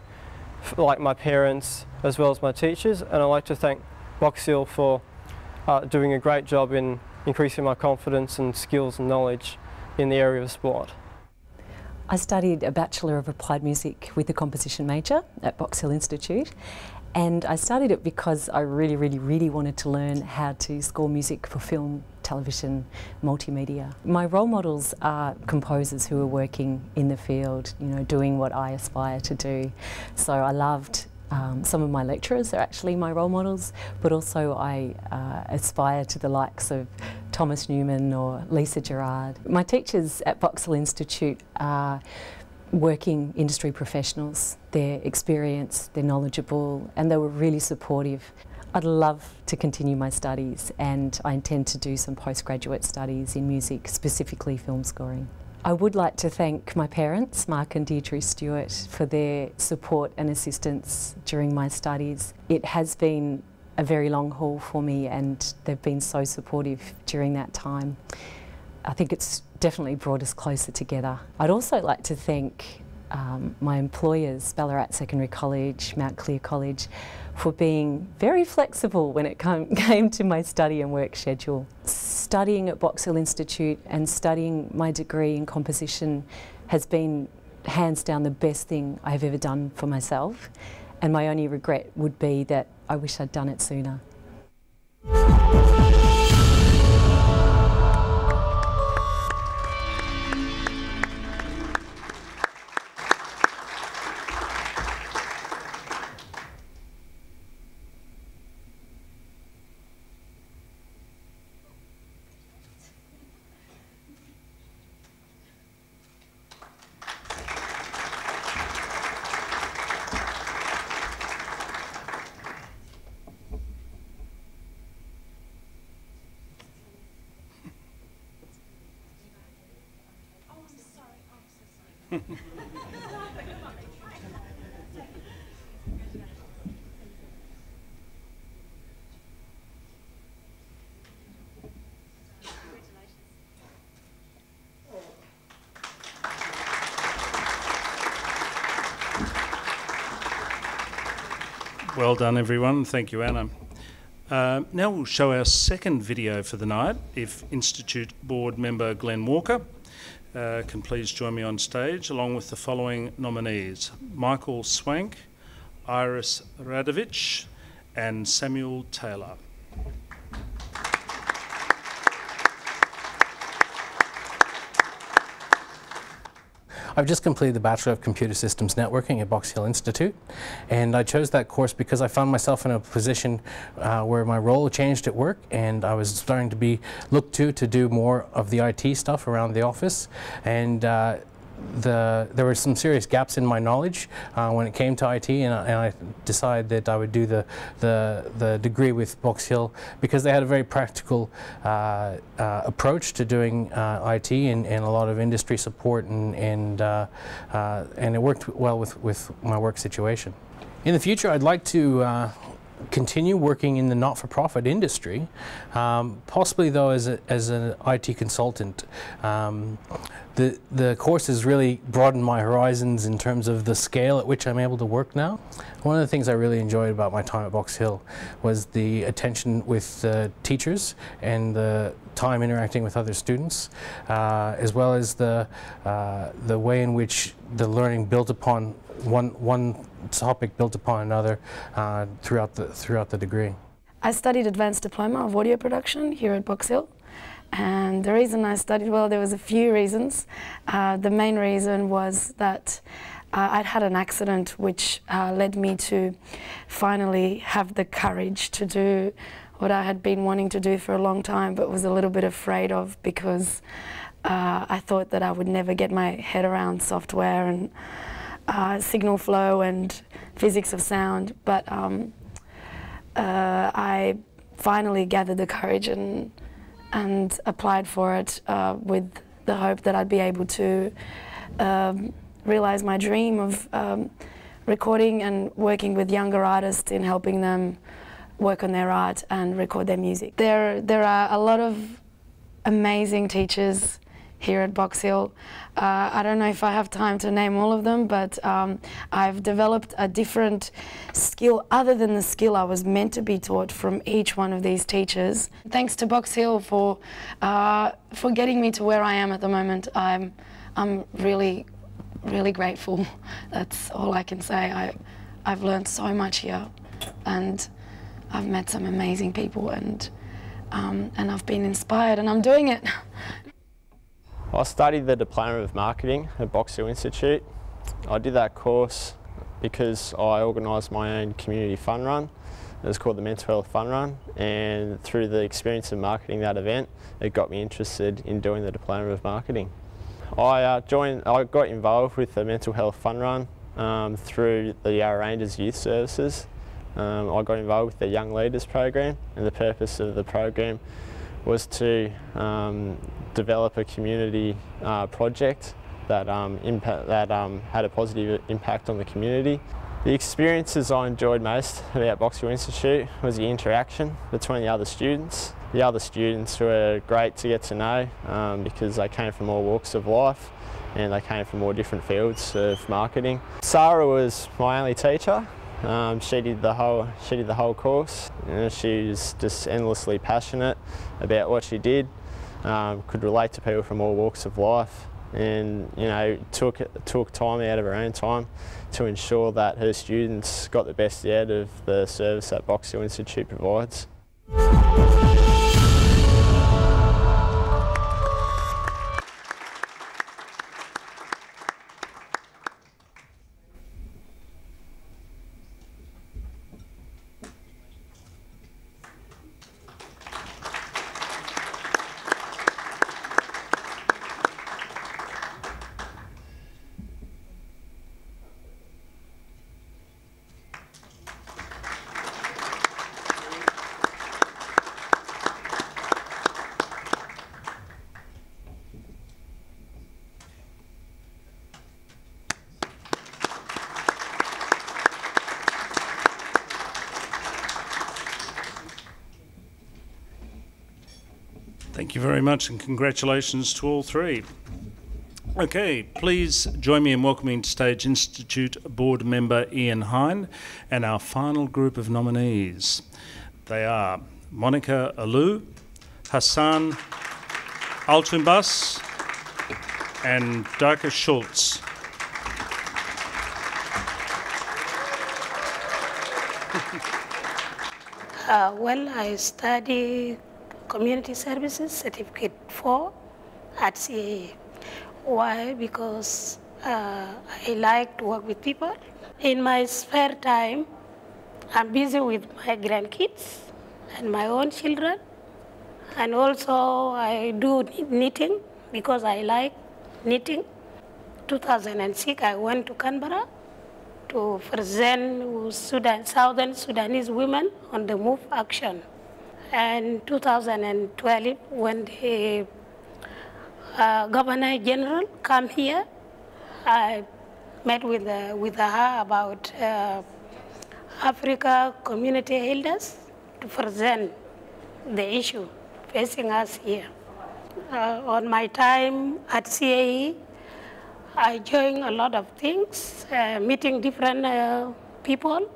like my parents as well as my teachers, and I'd like to thank Box Hill for doing a great job in increasing my confidence and skills and knowledge in the area of sport. I studied a Bachelor of Applied Music with a composition major at Box Hill Institute, and I studied it because I really, really, really wanted to learn how to score music for film, television, multimedia. My role models are composers who are working in the field, you know, doing what I aspire to do. So I loved some of my lecturers are actually my role models, but also I aspire to the likes of Thomas Newman or Lisa Gerard. My teachers at Box Hill Institute are working industry professionals. They're experienced, they're knowledgeable, and they were really supportive. I'd love to continue my studies, and I intend to do some postgraduate studies in music, specifically film scoring. I would like to thank my parents, Mark and Deirdre Stewart, for their support and assistance during my studies. It has been a very long haul for me, and they've been so supportive during that time. I think it's definitely brought us closer together. I'd also like to thank my employers, Ballarat Secondary College, Mount Clear College, for being very flexible when it came to my study and work schedule. Studying at Box Hill Institute and studying my degree in composition has been hands down the best thing I've ever done for myself, and my only regret would be that I wish I'd done it sooner. Well done, everyone. Thank you, Anna. Now we'll show our second video for the night. If Institute Board Member Glenn Walker can please join me on stage along with the following nominees: Michael Swank, Iris Radovich and Samuel Taylor. I've just completed the Bachelor of Computer Systems Networking at Box Hill Institute, and I chose that course because I found myself in a position where my role changed at work, and I was starting to be looked to do more of the IT stuff around the office, and there were some serious gaps in my knowledge when it came to IT, and I decided that I would do the degree with Box Hill because they had a very practical approach to doing IT and a lot of industry support, and it worked well with my work situation. In the future, I'd like to continue working in the not-for-profit industry, possibly though as an IT consultant. The course has really broadened my horizons in terms of the scale at which I'm able to work now. One of the things I really enjoyed about my time at Box Hill was the attention with the teachers and the time interacting with other students, as well as the way in which the learning built upon one topic built upon another throughout the degree. I studied Advanced Diploma of Audio Production here at Box Hill. And the reason I studied, well, there was a few reasons. The main reason was that I'd had an accident which led me to finally have the courage to do what I had been wanting to do for a long time but was a little bit afraid of, because I thought that I would never get my head around software and signal flow and physics of sound. But I finally gathered the courage and applied for it with the hope that I'd be able to realize my dream of recording and working with younger artists in helping them work on their art and record their music. There are a lot of amazing teachers here at Box Hill. I don't know if I have time to name all of them, but I've developed a different skill other than the skill I was meant to be taught from each one of these teachers. Thanks to Box Hill for getting me to where I am at the moment. I'm really, really grateful. That's all I can say. I've learned so much here, and I've met some amazing people, and I've been inspired, and I'm doing it. I studied the Diploma of Marketing at Box Hill Institute. I did that course because I organised my own community fun run. It was called the Mental Health Fun Run, and through the experience of marketing that event, it got me interested in doing the Diploma of Marketing. I got involved with the Mental Health Fun Run through the Yarra Rangers Youth Services. I got involved with the Young Leaders program, and the purpose of the program was to develop a community project that had a positive impact on the community. The experiences I enjoyed most about Box Hill Institute was the interaction between the other students. The other students were great to get to know because they came from all walks of life and they came from all different fields of marketing. Sarah was my only teacher. She did the whole course. She was just endlessly passionate about what she did. Could relate to people from all walks of life, and took time out of her own time to ensure that her students got the best out of the service that Box Hill Institute provides. Thank you very much, and congratulations to all three. Okay, please join me in welcoming to stage Institute Board Member Ian Hind and our final group of nominees. They are Monica Alou, Hassan Altunbas, and Darka Schultz. Well, I study community services, certificate 4 at CAA. Why? Because I like to work with people. In my spare time, I'm busy with my grandkids and my own children. And also I do knitting because I like knitting. 2006, I went to Canberra to present Southern Sudanese women on the move action. And 2012, when the Governor General came here, I met with her about Africa community elders to present the issue facing us here. On my time at CAE, I joined a lot of things, meeting different people,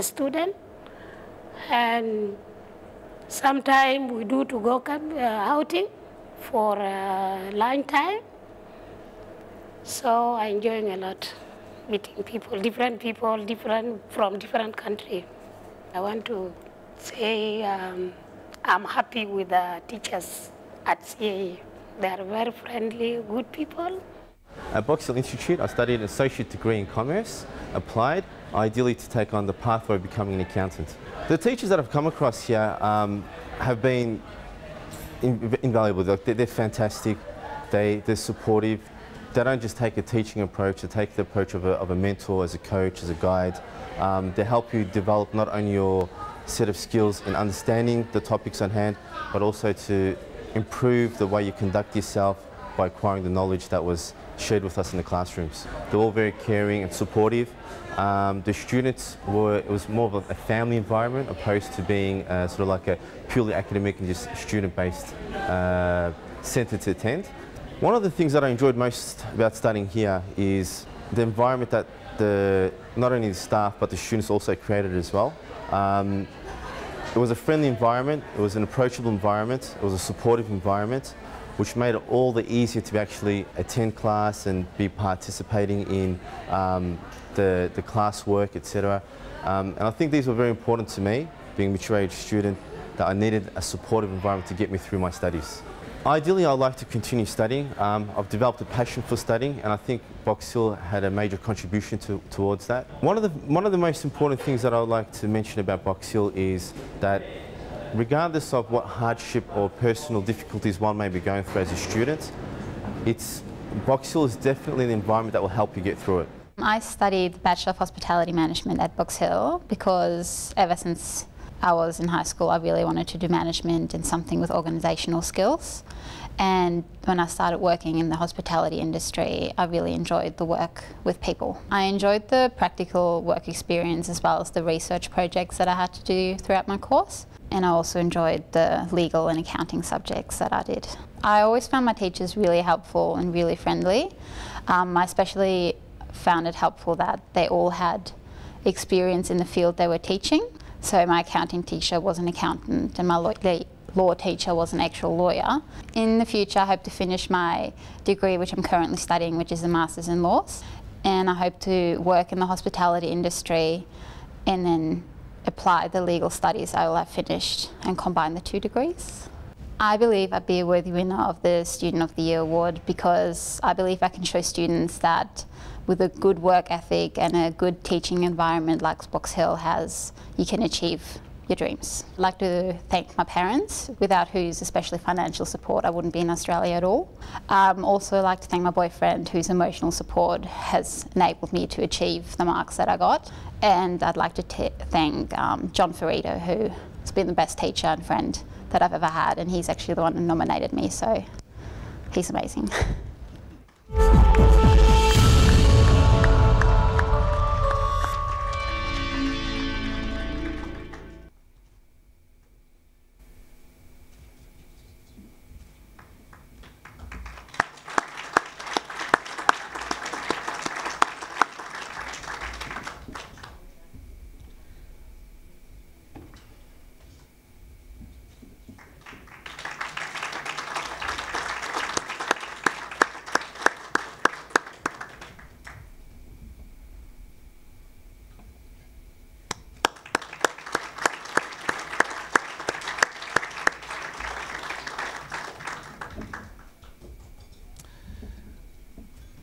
students, and sometimes we do to go outing for lunch time. So I'm enjoying a lot, meeting people, different from different country. I want to say I'm happy with the teachers at CAE. They are very friendly, good people. At Box Hill Institute, I studied an associate degree in commerce, applied, ideally to take on the pathway of becoming an accountant. The teachers that I've come across here have been invaluable. They're fantastic, they're supportive. They don't just take a teaching approach, they take the approach of a mentor, as a coach, as a guide. They help you develop not only your set of skills in understanding the topics on hand, but also to improve the way you conduct yourself by acquiring the knowledge that was shared with us in the classrooms. They're all very caring and supportive. The students were, it was more of a family environment opposed to being sort of like a purely academic and just student-based centre to attend. One of the things that I enjoyed most about studying here is the environment that not only the staff but the students also created as well. It was a friendly environment, it was an approachable environment, it was a supportive environment, which made it all the easier to actually attend class and be participating in the classwork, etc. And I think these were very important to me, being a mature-age student, that I needed a supportive environment to get me through my studies. Ideally, I'd like to continue studying. I've developed a passion for studying, and I think Box Hill had a major contribution towards that. One of the most important things that I would like to mention about Box Hill is that regardless of what hardship or personal difficulties one may be going through as a student, Box Hill is definitely an environment that will help you get through it. I studied the Bachelor of Hospitality Management at Box Hill because ever since I was in high school, I really wanted to do management and something with organisational skills. And when I started working in the hospitality industry, I really enjoyed the work with people. I enjoyed the practical work experience as well as the research projects that I had to do throughout my course. And I also enjoyed the legal and accounting subjects that I did. I always found my teachers really helpful and really friendly. I especially found it helpful that they all had experience in the field they were teaching. So my accounting teacher was an accountant and my law teacher was an actual lawyer. In the future, I hope to finish my degree, which I'm currently studying, which is a Master's in Laws. And I hope to work in the hospitality industry and then apply the legal studies I will have finished and combine the 2 degrees. I believe I'd be a worthy winner of the Student of the Year award because I believe I can show students that with a good work ethic and a good teaching environment like Box Hill has, you can achieve your dreams. I'd like to thank my parents, without whose especially financial support I wouldn't be in Australia at all. Also like to thank my boyfriend, whose emotional support has enabled me to achieve the marks that I got. And I'd like to thank John Ferrito, who has been the best teacher and friend that I've ever had, and he's actually the one who nominated me, so he's amazing.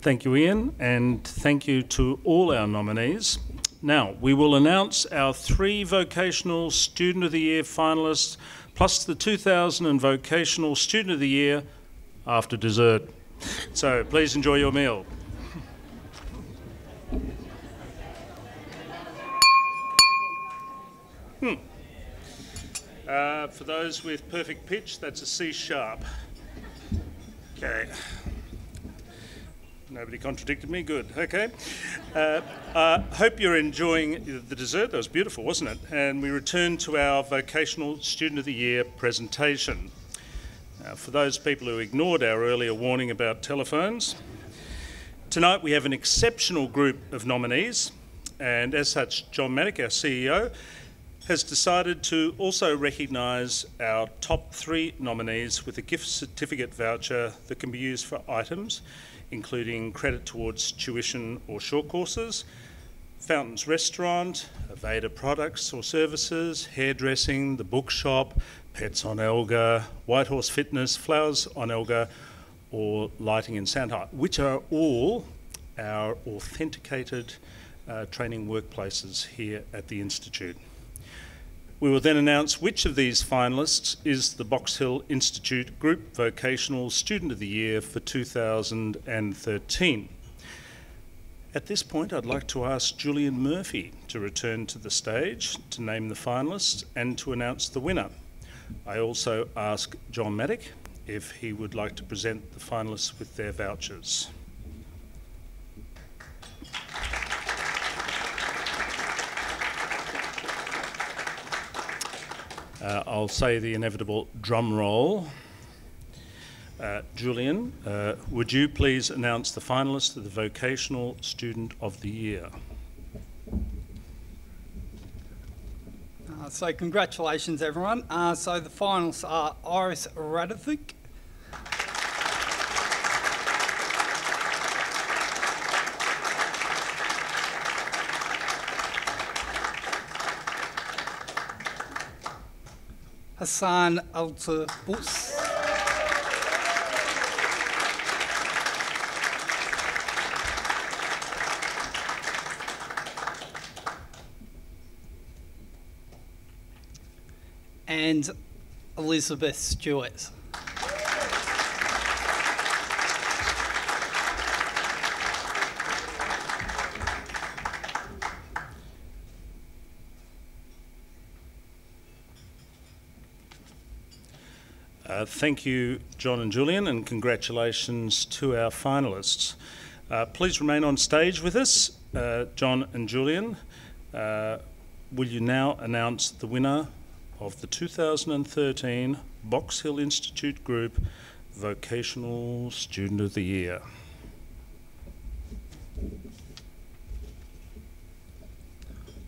Thank you, Ian, and thank you to all our nominees. Now, we will announce our 3 Vocational Student of the Year finalists, plus the 2000 Vocational Student of the Year after dessert. So please enjoy your meal. For those with perfect pitch, that's a C sharp. Okay. Nobody contradicted me, good, okay. Hope you're enjoying the dessert. That was beautiful, wasn't it? And we return to our Vocational Student of the Year presentation. For those people who ignored our earlier warning about telephones, tonight we have an exceptional group of nominees, and as such, John Maddock, our CEO, has decided to also recognise our top 3 nominees with a gift certificate voucher that can be used for items including credit towards tuition or short courses, Fountains Restaurant, Aveda products or services, hairdressing, the bookshop, Pets on Elgar, Whitehorse Fitness, Flowers on Elgar, or Lighting in Sandhurst, which are all our authenticated training workplaces here at the Institute. We will then announce which of these finalists is the Box Hill Institute Group Vocational Student of the Year for 2013. At this point, I'd like to ask Julian Murphy to return to the stage to name the finalists and to announce the winner. I also ask John Maddock if he would like to present the finalists with their vouchers. I'll say the inevitable drum roll. Julian, would you please announce the finalist of the Vocational Student of the Year? So congratulations, everyone. So the finalists are Iris Radovich, Hassan Altabus, and Elizabeth Stewart. Thank you, John and Julian, and congratulations to our finalists. Please remain on stage with us, John and Julian. Will you now announce the winner of the 2013 Box Hill Institute Group Vocational Student of the Year?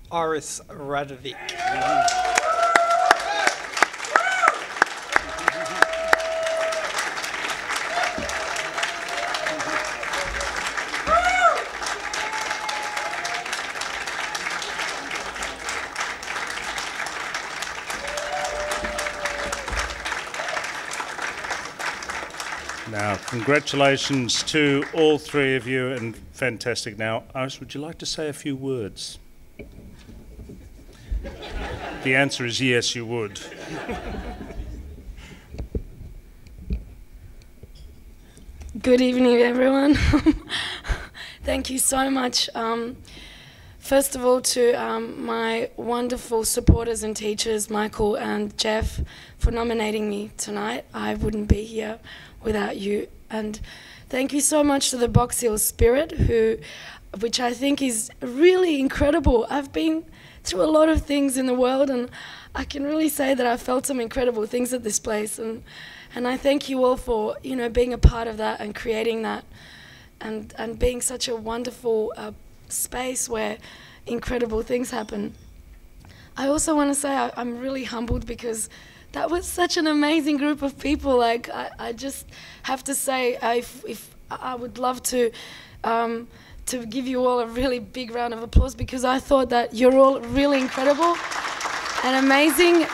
Iris Radovic. Yeah. Congratulations to all 3 of you, and fantastic. Now, Iris, would you like to say a few words? The answer is yes, you would. Good evening, everyone. Thank you so much. First of all, to my wonderful supporters and teachers, Michael and Jeff, for nominating me tonight. I wouldn't be here without you. And thank you so much to the Box Hill Spirit, which I think is really incredible. I've been through a lot of things in the world, and I can really say that I've felt some incredible things at this place. And I thank you all for, you know, being a part of that and creating that, and being such a wonderful space where incredible things happen. I also want to say I'm really humbled because that was such an amazing group of people. Like, I just have to say, if I would love to give you all a really big round of applause, because I thought that you're all really incredible and amazing.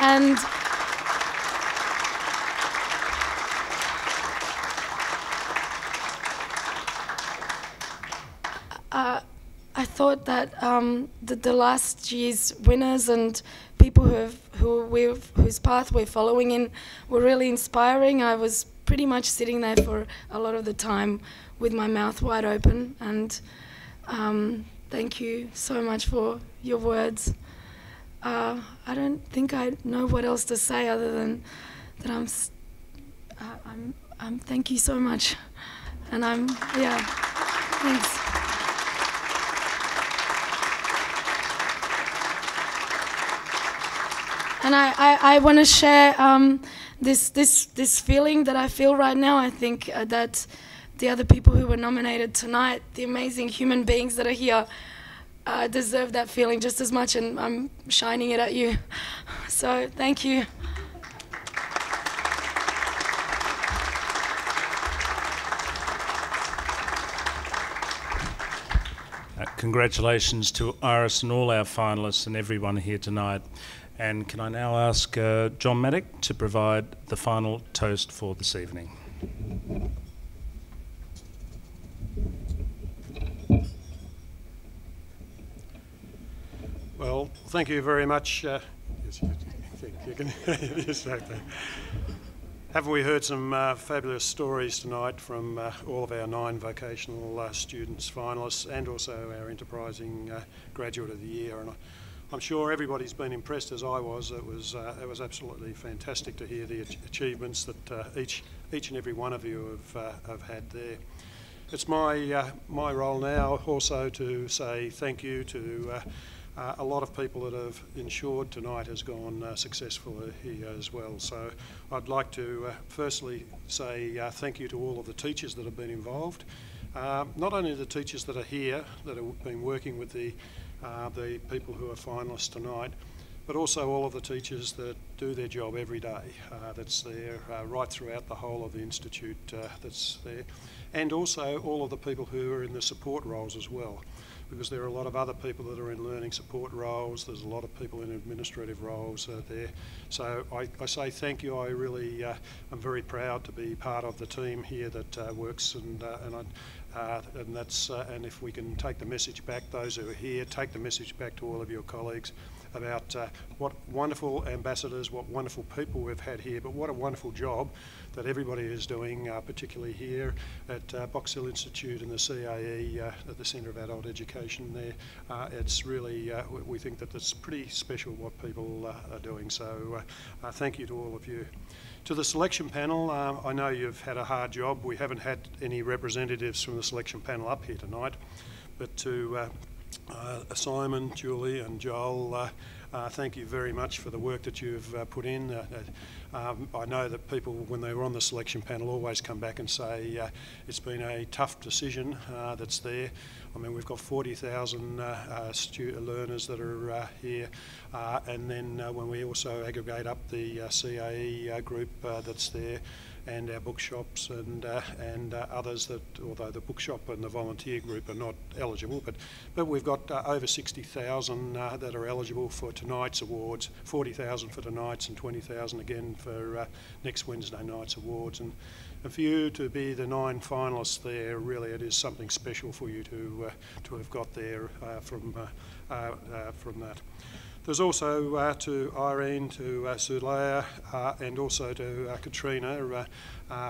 thought that the last year's winners and people whose path we're following in were really inspiring. I was pretty much sitting there for a lot of the time with my mouth wide open, and thank you so much for your words. I don't think I know what else to say other than that I'm thank you so much, and yeah, thanks. And I want to share this feeling that I feel right now. I think that the other people who were nominated tonight, the amazing human beings that are here, deserve that feeling just as much, and I'm shining it at you. So thank you. Congratulations to Iris and all our finalists and everyone here tonight. And can I now ask John Maddock to provide the final toast for this evening? Well, thank you very much. Haven't we heard some fabulous stories tonight from all of our 9 vocational students finalists, and also our enterprising graduate of the year? And I'm sure everybody's been impressed, as I was. It was absolutely fantastic to hear the achievements that each and every one of you have had there. It's my role now also to say thank you to a lot of people that have ensured tonight has gone successfully here as well. So I'd like to firstly say thank you to all of the teachers that have been involved. Not only the teachers that are here, that have been working with the people who are finalists tonight, but also all of the teachers that do their job every day. That's there right throughout the whole of the institute. That's there, and also all of the people who are in the support roles as well, because there are a lot of other people that are in learning support roles. There's a lot of people in administrative roles there. So I say thank you. I really am very proud to be part of the team here that works, and that's and if we can take the message back, those who are here, take the message back to all of your colleagues about what wonderful ambassadors, what wonderful people we've had here, but what a wonderful job that everybody is doing, particularly here at Box Hill Institute and the CAE at the Centre of Adult Education there. It's really, we think that it's pretty special what people are doing, so thank you to all of you. To the selection panel, I know you've had a hard job. We haven't had any representatives from the selection panel up here tonight, but to Simon, Julie and Joel, thank you very much for the work that you've put in. I know that people, when they were on the selection panel, always come back and say it's been a tough decision that's there. I mean, we've got 40,000 learners that are here, and then when we also aggregate up the CAE group that's there, and our bookshops and others that, although the bookshop and the volunteer group are not eligible, but we've got over 60,000 that are eligible for tonight's awards, 40,000 for tonight's and 20,000 again for next Wednesday night's awards. And for you to be the 9 finalists there, really it is something special for you to have got there from that. There's also to Irene, to Sulea, and also to Katrina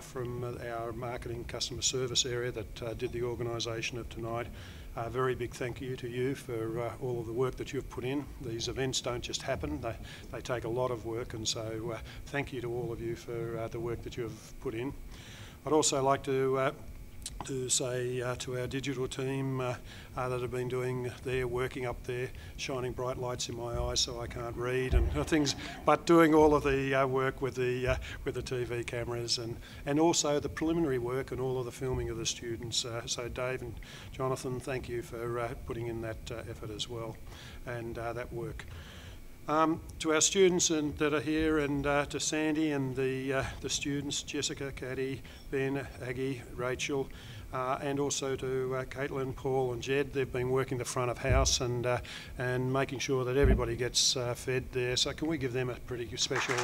from our marketing customer service area that did the organisation of tonight. A very big thank you to you for all of the work that you've put in. These events don't just happen, they take a lot of work, and so thank you to all of you for the work that you've put in. I'd also like to say to our digital team that have been doing their working up there, shining bright lights in my eyes so I can't read and things, but doing all of the work with the TV cameras and also the preliminary work and all of the filming of the students. So Dave and Jonathan, thank you for putting in that effort as well, and that work. To our students that are here, and to Sandy and the students, Jessica, Caddy, Ben, Aggie, Rachel, and also to Caitlin, Paul and Jed. They've been working the front of house and making sure that everybody gets fed there. So can we give them a pretty special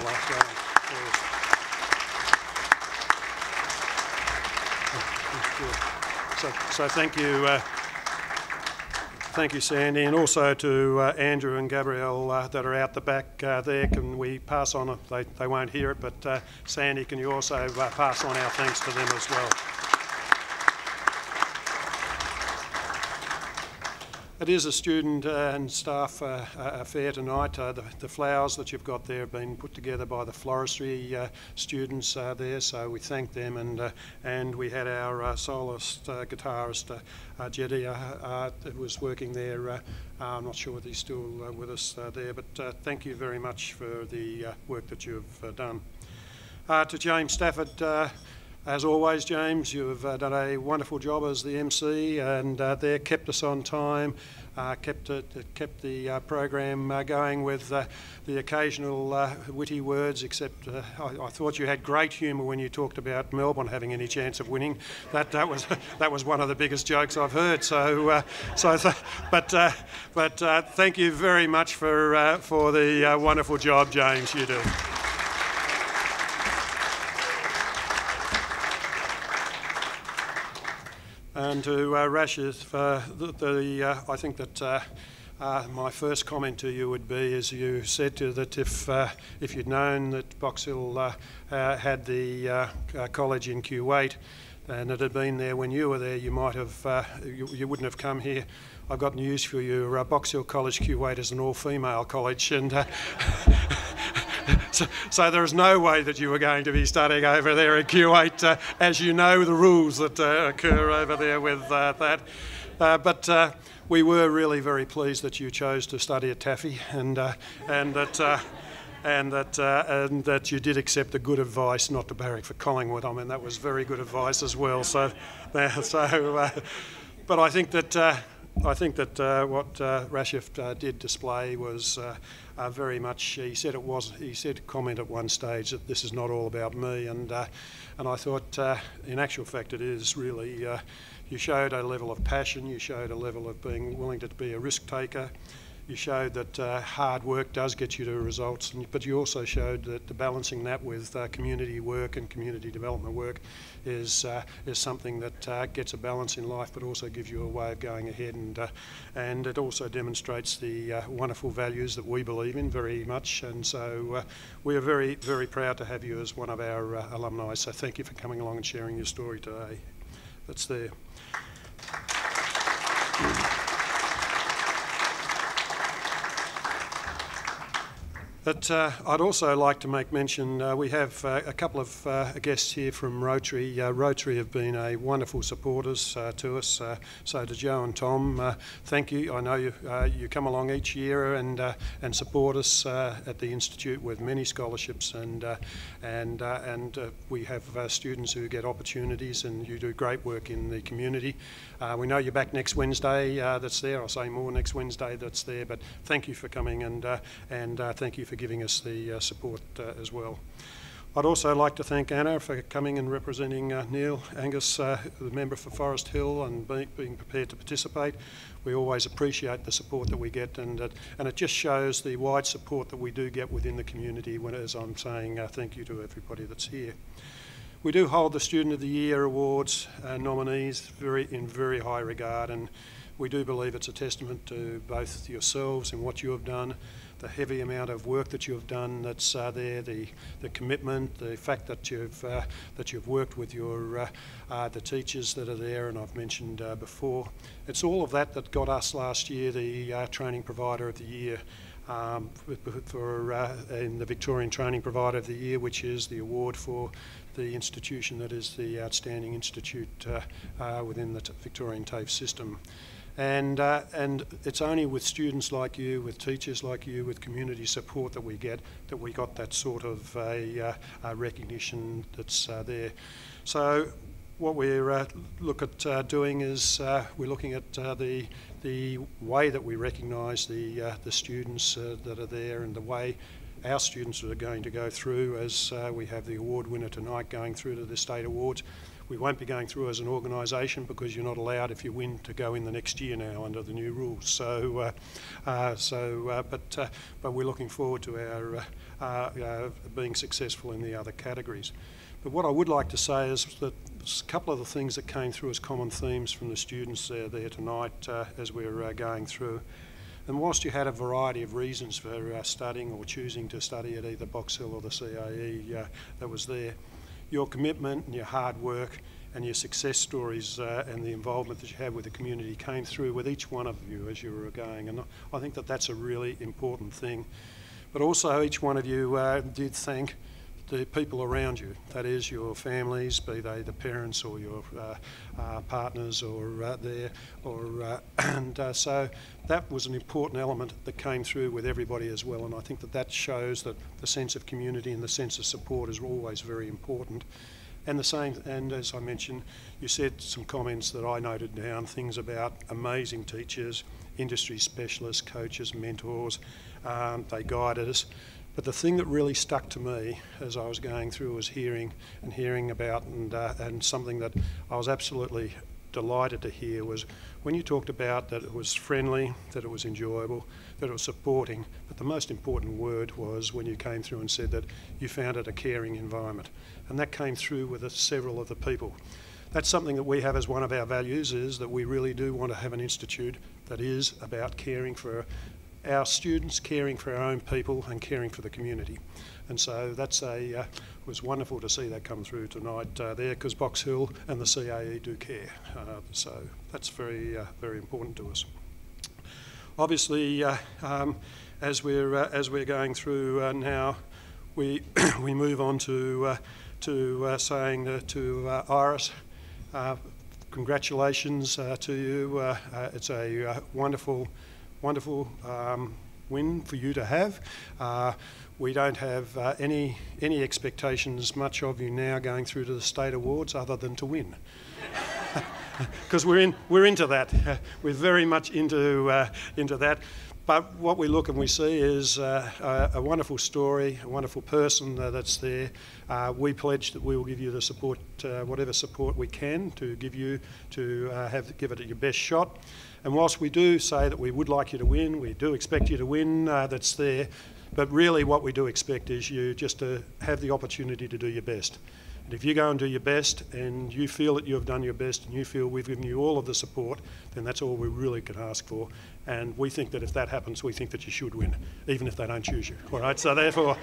So thank you. Thank you, Sandy, and also to Andrew and Gabrielle that are out the back there. Can we pass on, they won't hear it, but Sandy, can you also pass on our thanks to them as well. It is a student and staff affair tonight. The flowers that you've got there have been put together by the floristry students there, so we thank them, and we had our soloist guitarist Jedi who was working there. I'm not sure whether he's still with us there, but thank you very much for the work that you've done. To James Stafford, as always, James, you have done a wonderful job as the MC, and there kept us on time, kept the program going with the occasional witty words, except I thought you had great humour when you talked about Melbourne having any chance of winning. That was one of the biggest jokes I've heard. So, but thank you very much for the wonderful job, James, you do. And to Rashid, I think that my first comment to you would be, as you said, to that if you'd known that Box Hill had the college in Kuwait and it had been there when you were there, you might have you wouldn't have come here. I've got news for you. Box Hill College Kuwait is an all-female college, and so there is no way that you were going to be studying over there at Kuwait, as you know the rules that occur over there with that. But we were really very pleased that you chose to study at Taffy, and that you did accept the good advice not to barrack for Collingwood. I mean, that was very good advice as well. But I think that. I think that what Rashif did display was very much. He said it was. He said comment at one stage that this is not all about me, and I thought in actual fact it is really. You showed a level of passion. You showed a level of being willing to be a risk taker. You showed that hard work does get you to results, but you also showed that the balancing that with community work and community development work is something that gets a balance in life, but also gives you a way of going ahead, and it also demonstrates the wonderful values that we believe in very much. And so we are very, very proud to have you as one of our alumni. So thank you for coming along and sharing your story today. That's there. But I'd also like to make mention, we have a couple of guests here from Rotary. Rotary have been a wonderful supporters to us. So to Joe and Tom, thank you. I know you come along each year and support us at the Institute with many scholarships, and we have students who get opportunities, and you do great work in the community. We know you're back next Wednesday, that's there. I'll say more next Wednesday, that's there. But thank you for coming, and thank you for giving us the support as well. I'd also like to thank Anna for coming and representing Neil Angus, the member for Forest Hill, and being prepared to participate. We always appreciate the support that we get, and it just shows the wide support that we do get within the community, when, as I'm saying, thank you to everybody that's here. We do hold the Student of the Year Awards nominees in very high regard, and we do believe it's a testament to both yourselves and what you have done, the heavy amount of work that you've done that's there, the commitment, the fact that you've worked with your the teachers that are there, and I've mentioned before. It's all of that that got us last year the Training Provider of the Year in the Victorian Training Provider of the Year, which is the award for the institution that is the outstanding institute within the Victorian TAFE system. And it's only with students like you, with teachers like you, with community support that we get, that we got that sort of a recognition that's there. So what we're look at doing is we're looking at the way that we recognise the students that are there, and the way our students are going to go through, as we have the award winner tonight going through to the state awards. we won't be going through as an organisation because you're not allowed, if you win, to go in the next year now under the new rules. So, but we're looking forward to our being successful in the other categories. But what I would like to say is that a couple of the things that came through as common themes from the students there tonight as we were going through. And whilst you had a variety of reasons for studying or choosing to study at either Box Hill or the CAE that was there, your commitment and your hard work and your success stories and the involvement that you had with the community came through with each one of you as you were going. And I think that that's a really important thing. But also each one of you did thank the people around you, that is your families, be they the parents or your partners or so that was an important element that came through with everybody as well, and I think that that shows that the sense of community and the sense of support is always very important. And the same, and as I mentioned, you said some comments that I noted down, things about amazing teachers, industry specialists, coaches, mentors, they guided us. But the thing that really stuck to me as I was going through was hearing about, and something that I was absolutely delighted to hear was when you talked about that it was friendly, that it was enjoyable, that it was supporting, but the most important word was when you came through and said that you found it a caring environment. And that came through with several of the people. That's something that we have as one of our values, is that we really do want to have an institute that is about caring for our students, caring for our own people and caring for the community. And so that's was wonderful to see that come through tonight there, because Box Hill and the CAE do care. So that's very, very important to us. Obviously, as we're going through now, we move on to saying to Iris, congratulations to you. It's a wonderful win for you to have. We don't have any expectations much of you now going through to the state awards other than to win, because we're into that. We're very much into that. But what we look and we see is a wonderful story, a wonderful person that's there. We pledge that we will give you the support, whatever support we can, to give you to give it your best shot. And whilst we do say that we would like you to win, we do expect you to win, that's there, but really what we do expect is you just to have the opportunity to do your best. And if you go and do your best and you feel that you have done your best and you feel we've given you all of the support, then that's all we really can ask for. And we think that if that happens, we think that you should win, even if they don't choose you. All right, so therefore,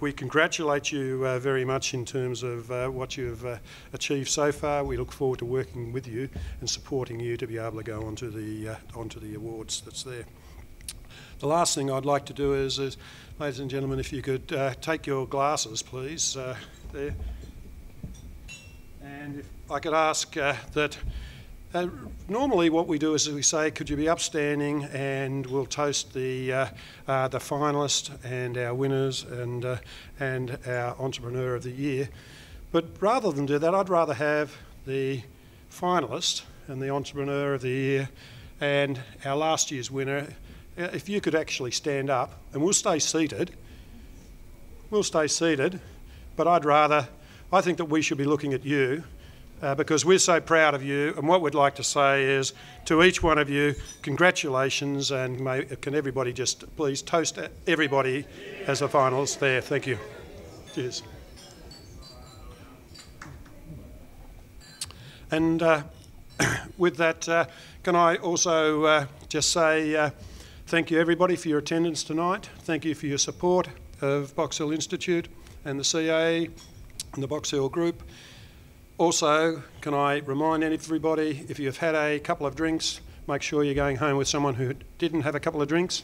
we congratulate you very much in terms of what you've achieved so far. We look forward to working with you and supporting you to be able to go onto the awards that's there. The last thing I'd like to do is ladies and gentlemen, if you could take your glasses, please, there. And if I could ask that, normally what we do is we say, could you be upstanding, and we'll toast the finalists and our winners and our entrepreneur of the year. But rather than do that, I'd rather have the finalist and the entrepreneur of the year and our last year's winner. If you could actually stand up, and we'll stay seated, but I think that we should be looking at you because we're so proud of you, and what we'd like to say is to each one of you, congratulations, and can everybody just please toast everybody as the finals there. Thank you. Cheers. And with that, can I also just say, thank you everybody for your attendance tonight. Thank you for your support of Box Hill Institute and the CAE and the Box Hill Group. Also, can I remind everybody, if you've had a couple of drinks, make sure you're going home with someone who didn't have a couple of drinks.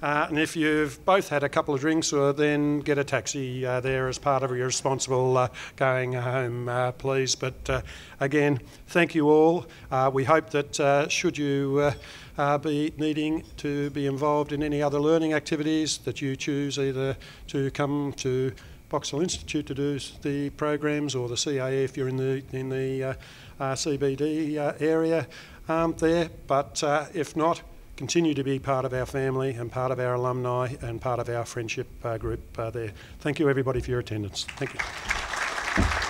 And if you've both had a couple of drinks, then get a taxi there as part of your responsible going home, please. But again, thank you all. We hope that should you be needing to be involved in any other learning activities, that you choose either to come to Box Hill Institute to do the programs, or the CAE if you're in the CBD area there. But if not, continue to be part of our family and part of our alumni and part of our friendship group there. Thank you everybody for your attendance. Thank you.